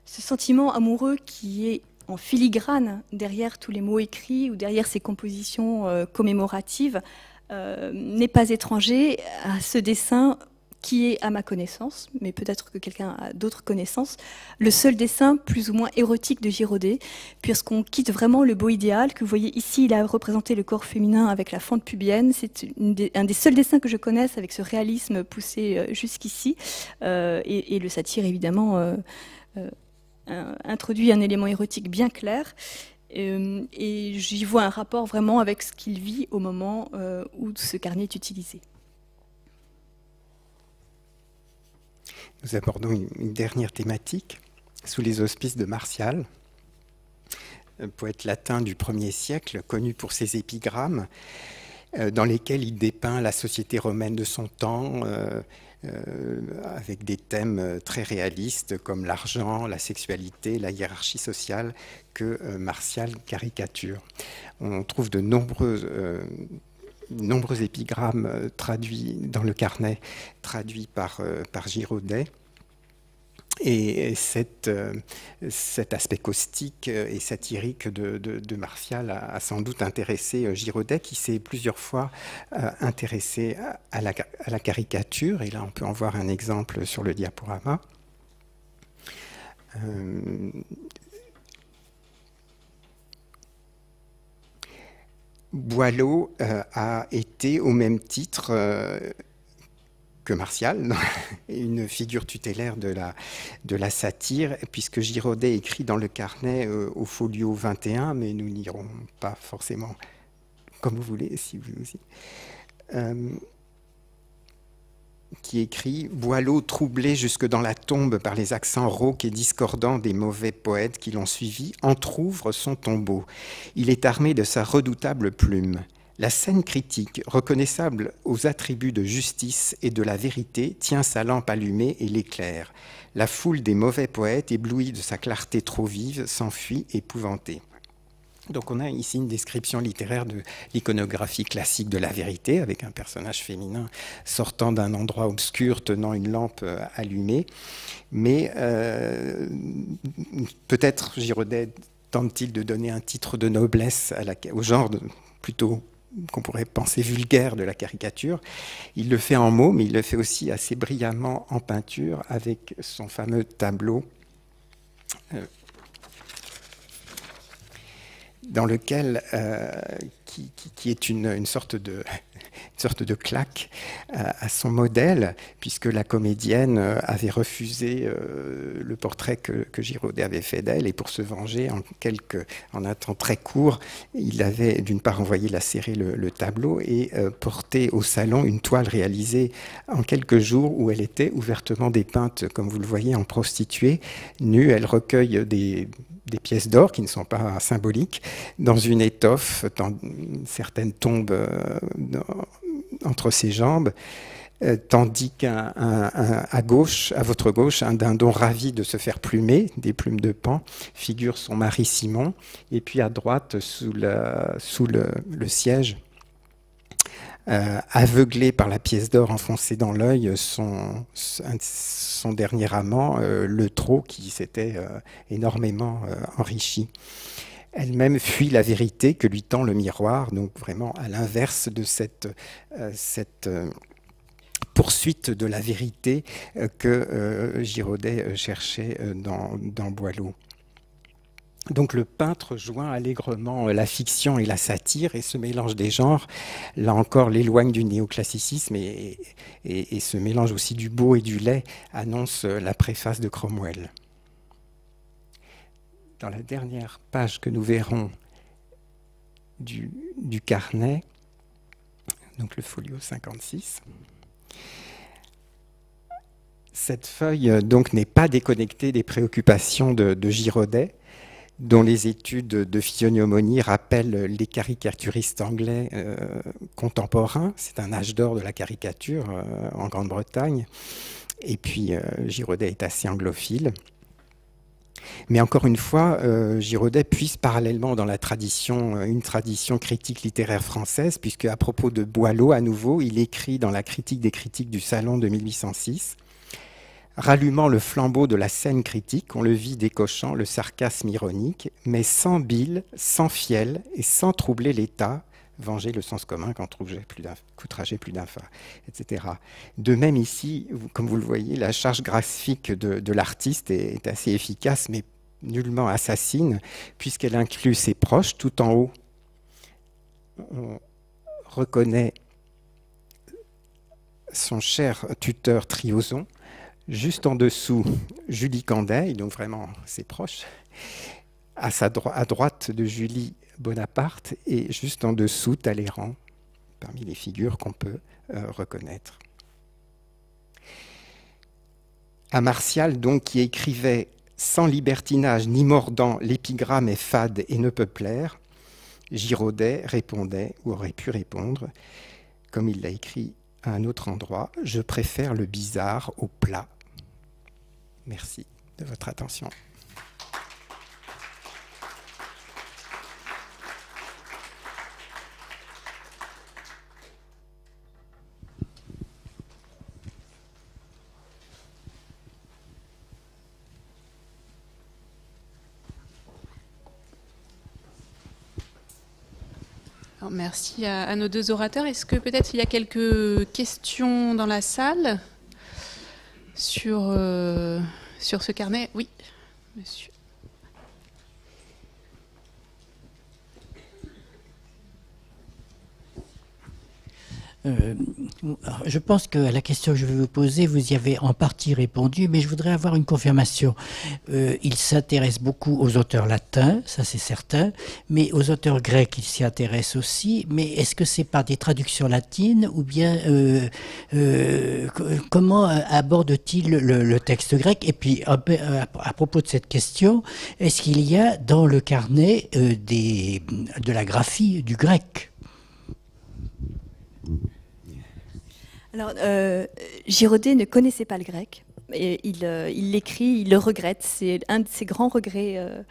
Ce sentiment amoureux qui est en filigrane derrière tous les mots écrits ou derrière ces compositions euh, commémoratives euh, n'est pas étranger à ce dessin qui est, à ma connaissance, mais peut-être que quelqu'un a d'autres connaissances, le seul dessin plus ou moins érotique de Girodet, puisqu'on quitte vraiment le beau idéal, que vous voyez ici, il a représenté le corps féminin avec la fente pubienne, c'est un des seuls dessins que je connaisse avec ce réalisme poussé jusqu'ici, euh, et, et le satire évidemment euh, euh, introduit un élément érotique bien clair, euh, et j'y vois un rapport vraiment avec ce qu'il vit au moment euh, où ce carnet est utilisé. Nous abordons une dernière thématique, sous les auspices de Martial, poète latin du premier siècle, connu pour ses épigrammes, dans lesquels il dépeint la société romaine de son temps, euh, euh, avec des thèmes très réalistes comme l'argent, la sexualité, la hiérarchie sociale, que euh, Martial caricature. On trouve de nombreuses... Euh, nombreux épigrammes traduits dans le carnet, traduits par, par Girodet. Et cette, cet aspect caustique et satirique de, de, de Martial a, a sans doute intéressé Girodet, qui s'est plusieurs fois intéressé à la, à la caricature. Et là, on peut en voir un exemple sur le diaporama. Euh, Boileau euh, a été, au même titre euh, que Martial, une figure tutélaire de la, de la satire, puisque Girodet écrit dans le carnet euh, au folio vingt et un, mais nous n'irons pas forcément comme vous voulez, si vous aussi, euh, qui écrit « Boileau, troublé jusque dans la tombe par les accents rauques et discordants des mauvais poètes qui l'ont suivi, entr'ouvre son tombeau. Il est armé de sa redoutable plume. La scène critique, reconnaissable aux attributs de justice et de la vérité, tient sa lampe allumée et l'éclaire. La foule des mauvais poètes, éblouie de sa clarté trop vive, s'enfuit épouvantée. » Donc on a ici une description littéraire de l'iconographie classique de la vérité, avec un personnage féminin sortant d'un endroit obscur, tenant une lampe allumée. Mais euh, peut-être Girodet tente-t-il de donner un titre de noblesse à la, au genre de, plutôt qu'on pourrait penser vulgaire de la caricature. Il le fait en mots, mais il le fait aussi assez brillamment en peinture, avec son fameux tableau euh, dans lequel, euh, qui, qui, qui est une, une, sorte de, une sorte de claque euh, à son modèle, puisque la comédienne avait refusé euh, le portrait que, que Girodet avait fait d'elle, et pour se venger, en, quelques, en un temps très court, il avait d'une part envoyé lacérer le, le tableau et euh, porté au salon une toile réalisée en quelques jours où elle était ouvertement dépeinte, comme vous le voyez, en prostituée, nue. Elle recueille des... des pièces d'or qui ne sont pas symboliques, dans une étoffe, dans certaines tombes euh, dans, entre ses jambes, euh, tandis qu'à gauche, à votre gauche, un dindon ravi de se faire plumer, des plumes de paon, figure son mari Simon, et puis à droite, sous, la, sous le, le siège, Euh, aveuglé par la pièce d'or enfoncée dans l'œil, son, son dernier amant, euh, le trot, qui s'était euh, énormément euh, enrichi. Elle-même fuit la vérité que lui tend le miroir, donc vraiment à l'inverse de cette, euh, cette euh, poursuite de la vérité euh, que euh, Girodet cherchait euh, dans, dans Boileau. Donc le peintre joint allègrement la fiction et la satire, et ce mélange des genres, là encore, l'éloigne du néoclassicisme, et, et, et ce mélange aussi du beau et du laid annonce la préface de Cromwell. Dans la dernière page que nous verrons du, du carnet, donc le folio cinquante-six, cette feuille donc n'est pas déconnectée des préoccupations de, de Girodet, dont les études de physiognomonie rappellent les caricaturistes anglais euh, contemporains. C'est un âge d'or de la caricature euh, en Grande-Bretagne. Et puis, euh, Girodet est assez anglophile. Mais encore une fois, euh, Girodet puise parallèlement dans la tradition, une tradition critique littéraire française, puisque à propos de Boileau, à nouveau, il écrit dans la critique des critiques du Salon de mille huit cent six... Rallumant le flambeau de la scène critique, on le vit décochant le sarcasme ironique, mais sans bile, sans fiel et sans troubler l'État, venger le sens commun qu'outrager plus d'un fa, et cetera. De même ici, comme vous le voyez, la charge graphique de, de l'artiste est, est assez efficace, mais nullement assassine, puisqu'elle inclut ses proches. Tout en haut, on reconnaît son cher tuteur Trioson. Juste en dessous, Julie Candeille, donc vraiment ses proches, à, sa dro à droite de Julie Bonaparte, et juste en dessous, Talleyrand, parmi les figures qu'on peut euh, reconnaître. À Martial, donc, qui écrivait « Sans libertinage ni mordant, l'épigramme est fade et ne peut plaire », Girodet répondait, ou aurait pu répondre, comme il l'a écrit à un autre endroit, je préfère le bizarre au plat. Merci de votre attention. Merci à, à nos deux orateurs. Est-ce que peut-être il y a quelques questions dans la salle sur, euh, sur ce carnet? Oui, monsieur. Euh, je pense que la question que je vais vous poser, vous y avez en partie répondu, mais je voudrais avoir une confirmation. Euh, il s'intéresse beaucoup aux auteurs latins, ça c'est certain, mais aux auteurs grecs il s'y intéresse aussi, mais est-ce que c'est par des traductions latines ou bien euh, euh, comment aborde-t-il le, le texte grec? Et puis à, à propos de cette question, est-ce qu'il y a dans le carnet euh, des, de la graphie du grec? Alors, euh, Girodet ne connaissait pas le grec. Et il euh, l'écrit, il le regrette. C'est un de ses grands regrets, euh,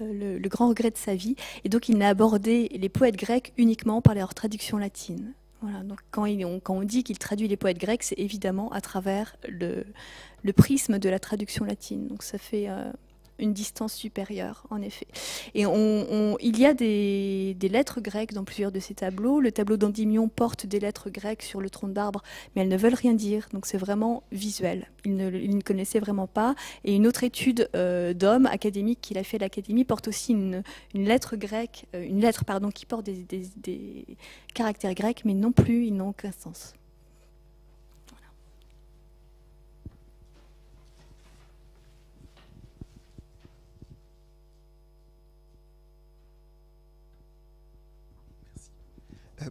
le, le grand regret de sa vie. Et donc, il n'a abordé les poètes grecs uniquement par leur traduction latine. Voilà. Donc, quand, il, on, quand on dit qu'il traduit les poètes grecs, c'est évidemment à travers le, le prisme de la traduction latine. Donc, ça fait euh, une distance supérieure, en effet. Et on, on, il y a des, des lettres grecques dans plusieurs de ces tableaux. Le tableau d'Endymion porte des lettres grecques sur le tronc d'arbre, mais elles ne veulent rien dire, donc c'est vraiment visuel. Il ne, il ne connaissait vraiment pas. Et une autre étude euh, d'homme académique qu'il a fait à l'Académie porte aussi une, une lettre grecque, euh, une lettre pardon, qui porte des, des, des caractères grecs, mais non plus, ils n'ont aucun sens.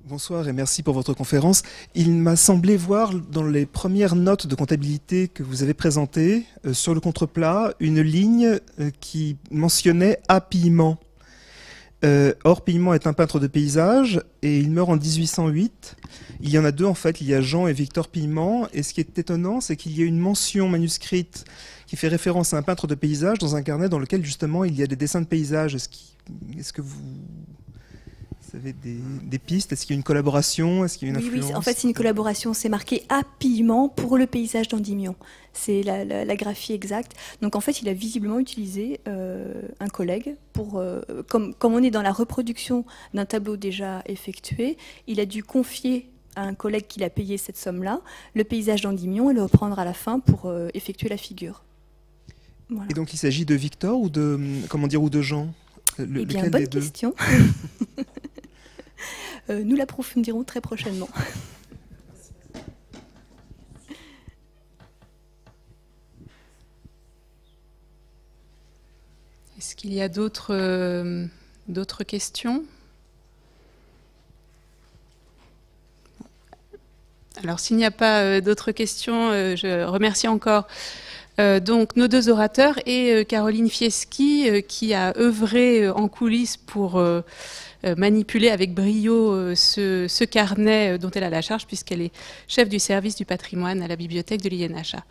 Bonsoir et merci pour votre conférence. Il m'a semblé voir dans les premières notes de comptabilité que vous avez présentées, euh, sur le contreplat, une ligne euh, qui mentionnait A. Pillement. Euh, or, Pillement est un peintre de paysage et il meurt en mille huit cent huit. Il y en a deux en fait, il y a Jean et Victor Pillement. Et ce qui est étonnant, c'est qu'il y a une mention manuscrite qui fait référence à un peintre de paysage dans un carnet dans lequel justement il y a des dessins de paysage. Est-ce qu'il... Est-ce que vous... Des, des pistes? Est-ce qu'il y a une collaboration? Est-ce qu'il y a une influence? Oui, oui, en fait, c'est une collaboration. C'est marqué à Pillement pour le paysage d'Endymion. C'est la, la, la graphie exacte. Donc, en fait, il a visiblement utilisé euh, un collègue pour, euh, comme, comme on est dans la reproduction d'un tableau déjà effectué, il a dû confier à un collègue qu'il a payé cette somme-là le paysage d'Endymion et le reprendre à la fin pour euh, effectuer la figure. Voilà. Et donc, il s'agit de Victor ou de comment dire ou de Jean? Le, Eh bien, bonne question. Euh, nous l'approfondirons très prochainement. Est-ce qu'il y a d'autres euh, d'autres questions? Alors, s'il n'y a pas euh, d'autres questions, euh, je remercie encore Euh, donc nos deux orateurs et euh, Caroline Fieschi euh, qui a œuvré euh, en coulisses pour euh, euh, manipuler avec brio euh, ce, ce carnet euh, dont elle a la charge puisqu'elle est chef du service du patrimoine à la bibliothèque de l'I N H A.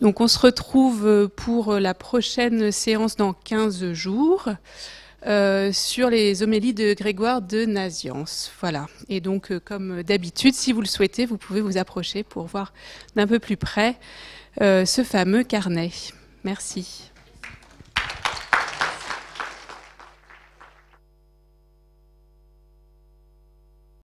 Donc on se retrouve euh, pour la prochaine séance dans quinze jours euh, sur les homélies de Grégoire de Nazianze. Voilà. Et donc euh, comme d'habitude, si vous le souhaitez, vous pouvez vous approcher pour voir d'un peu plus près Euh, ce fameux carnet. Merci.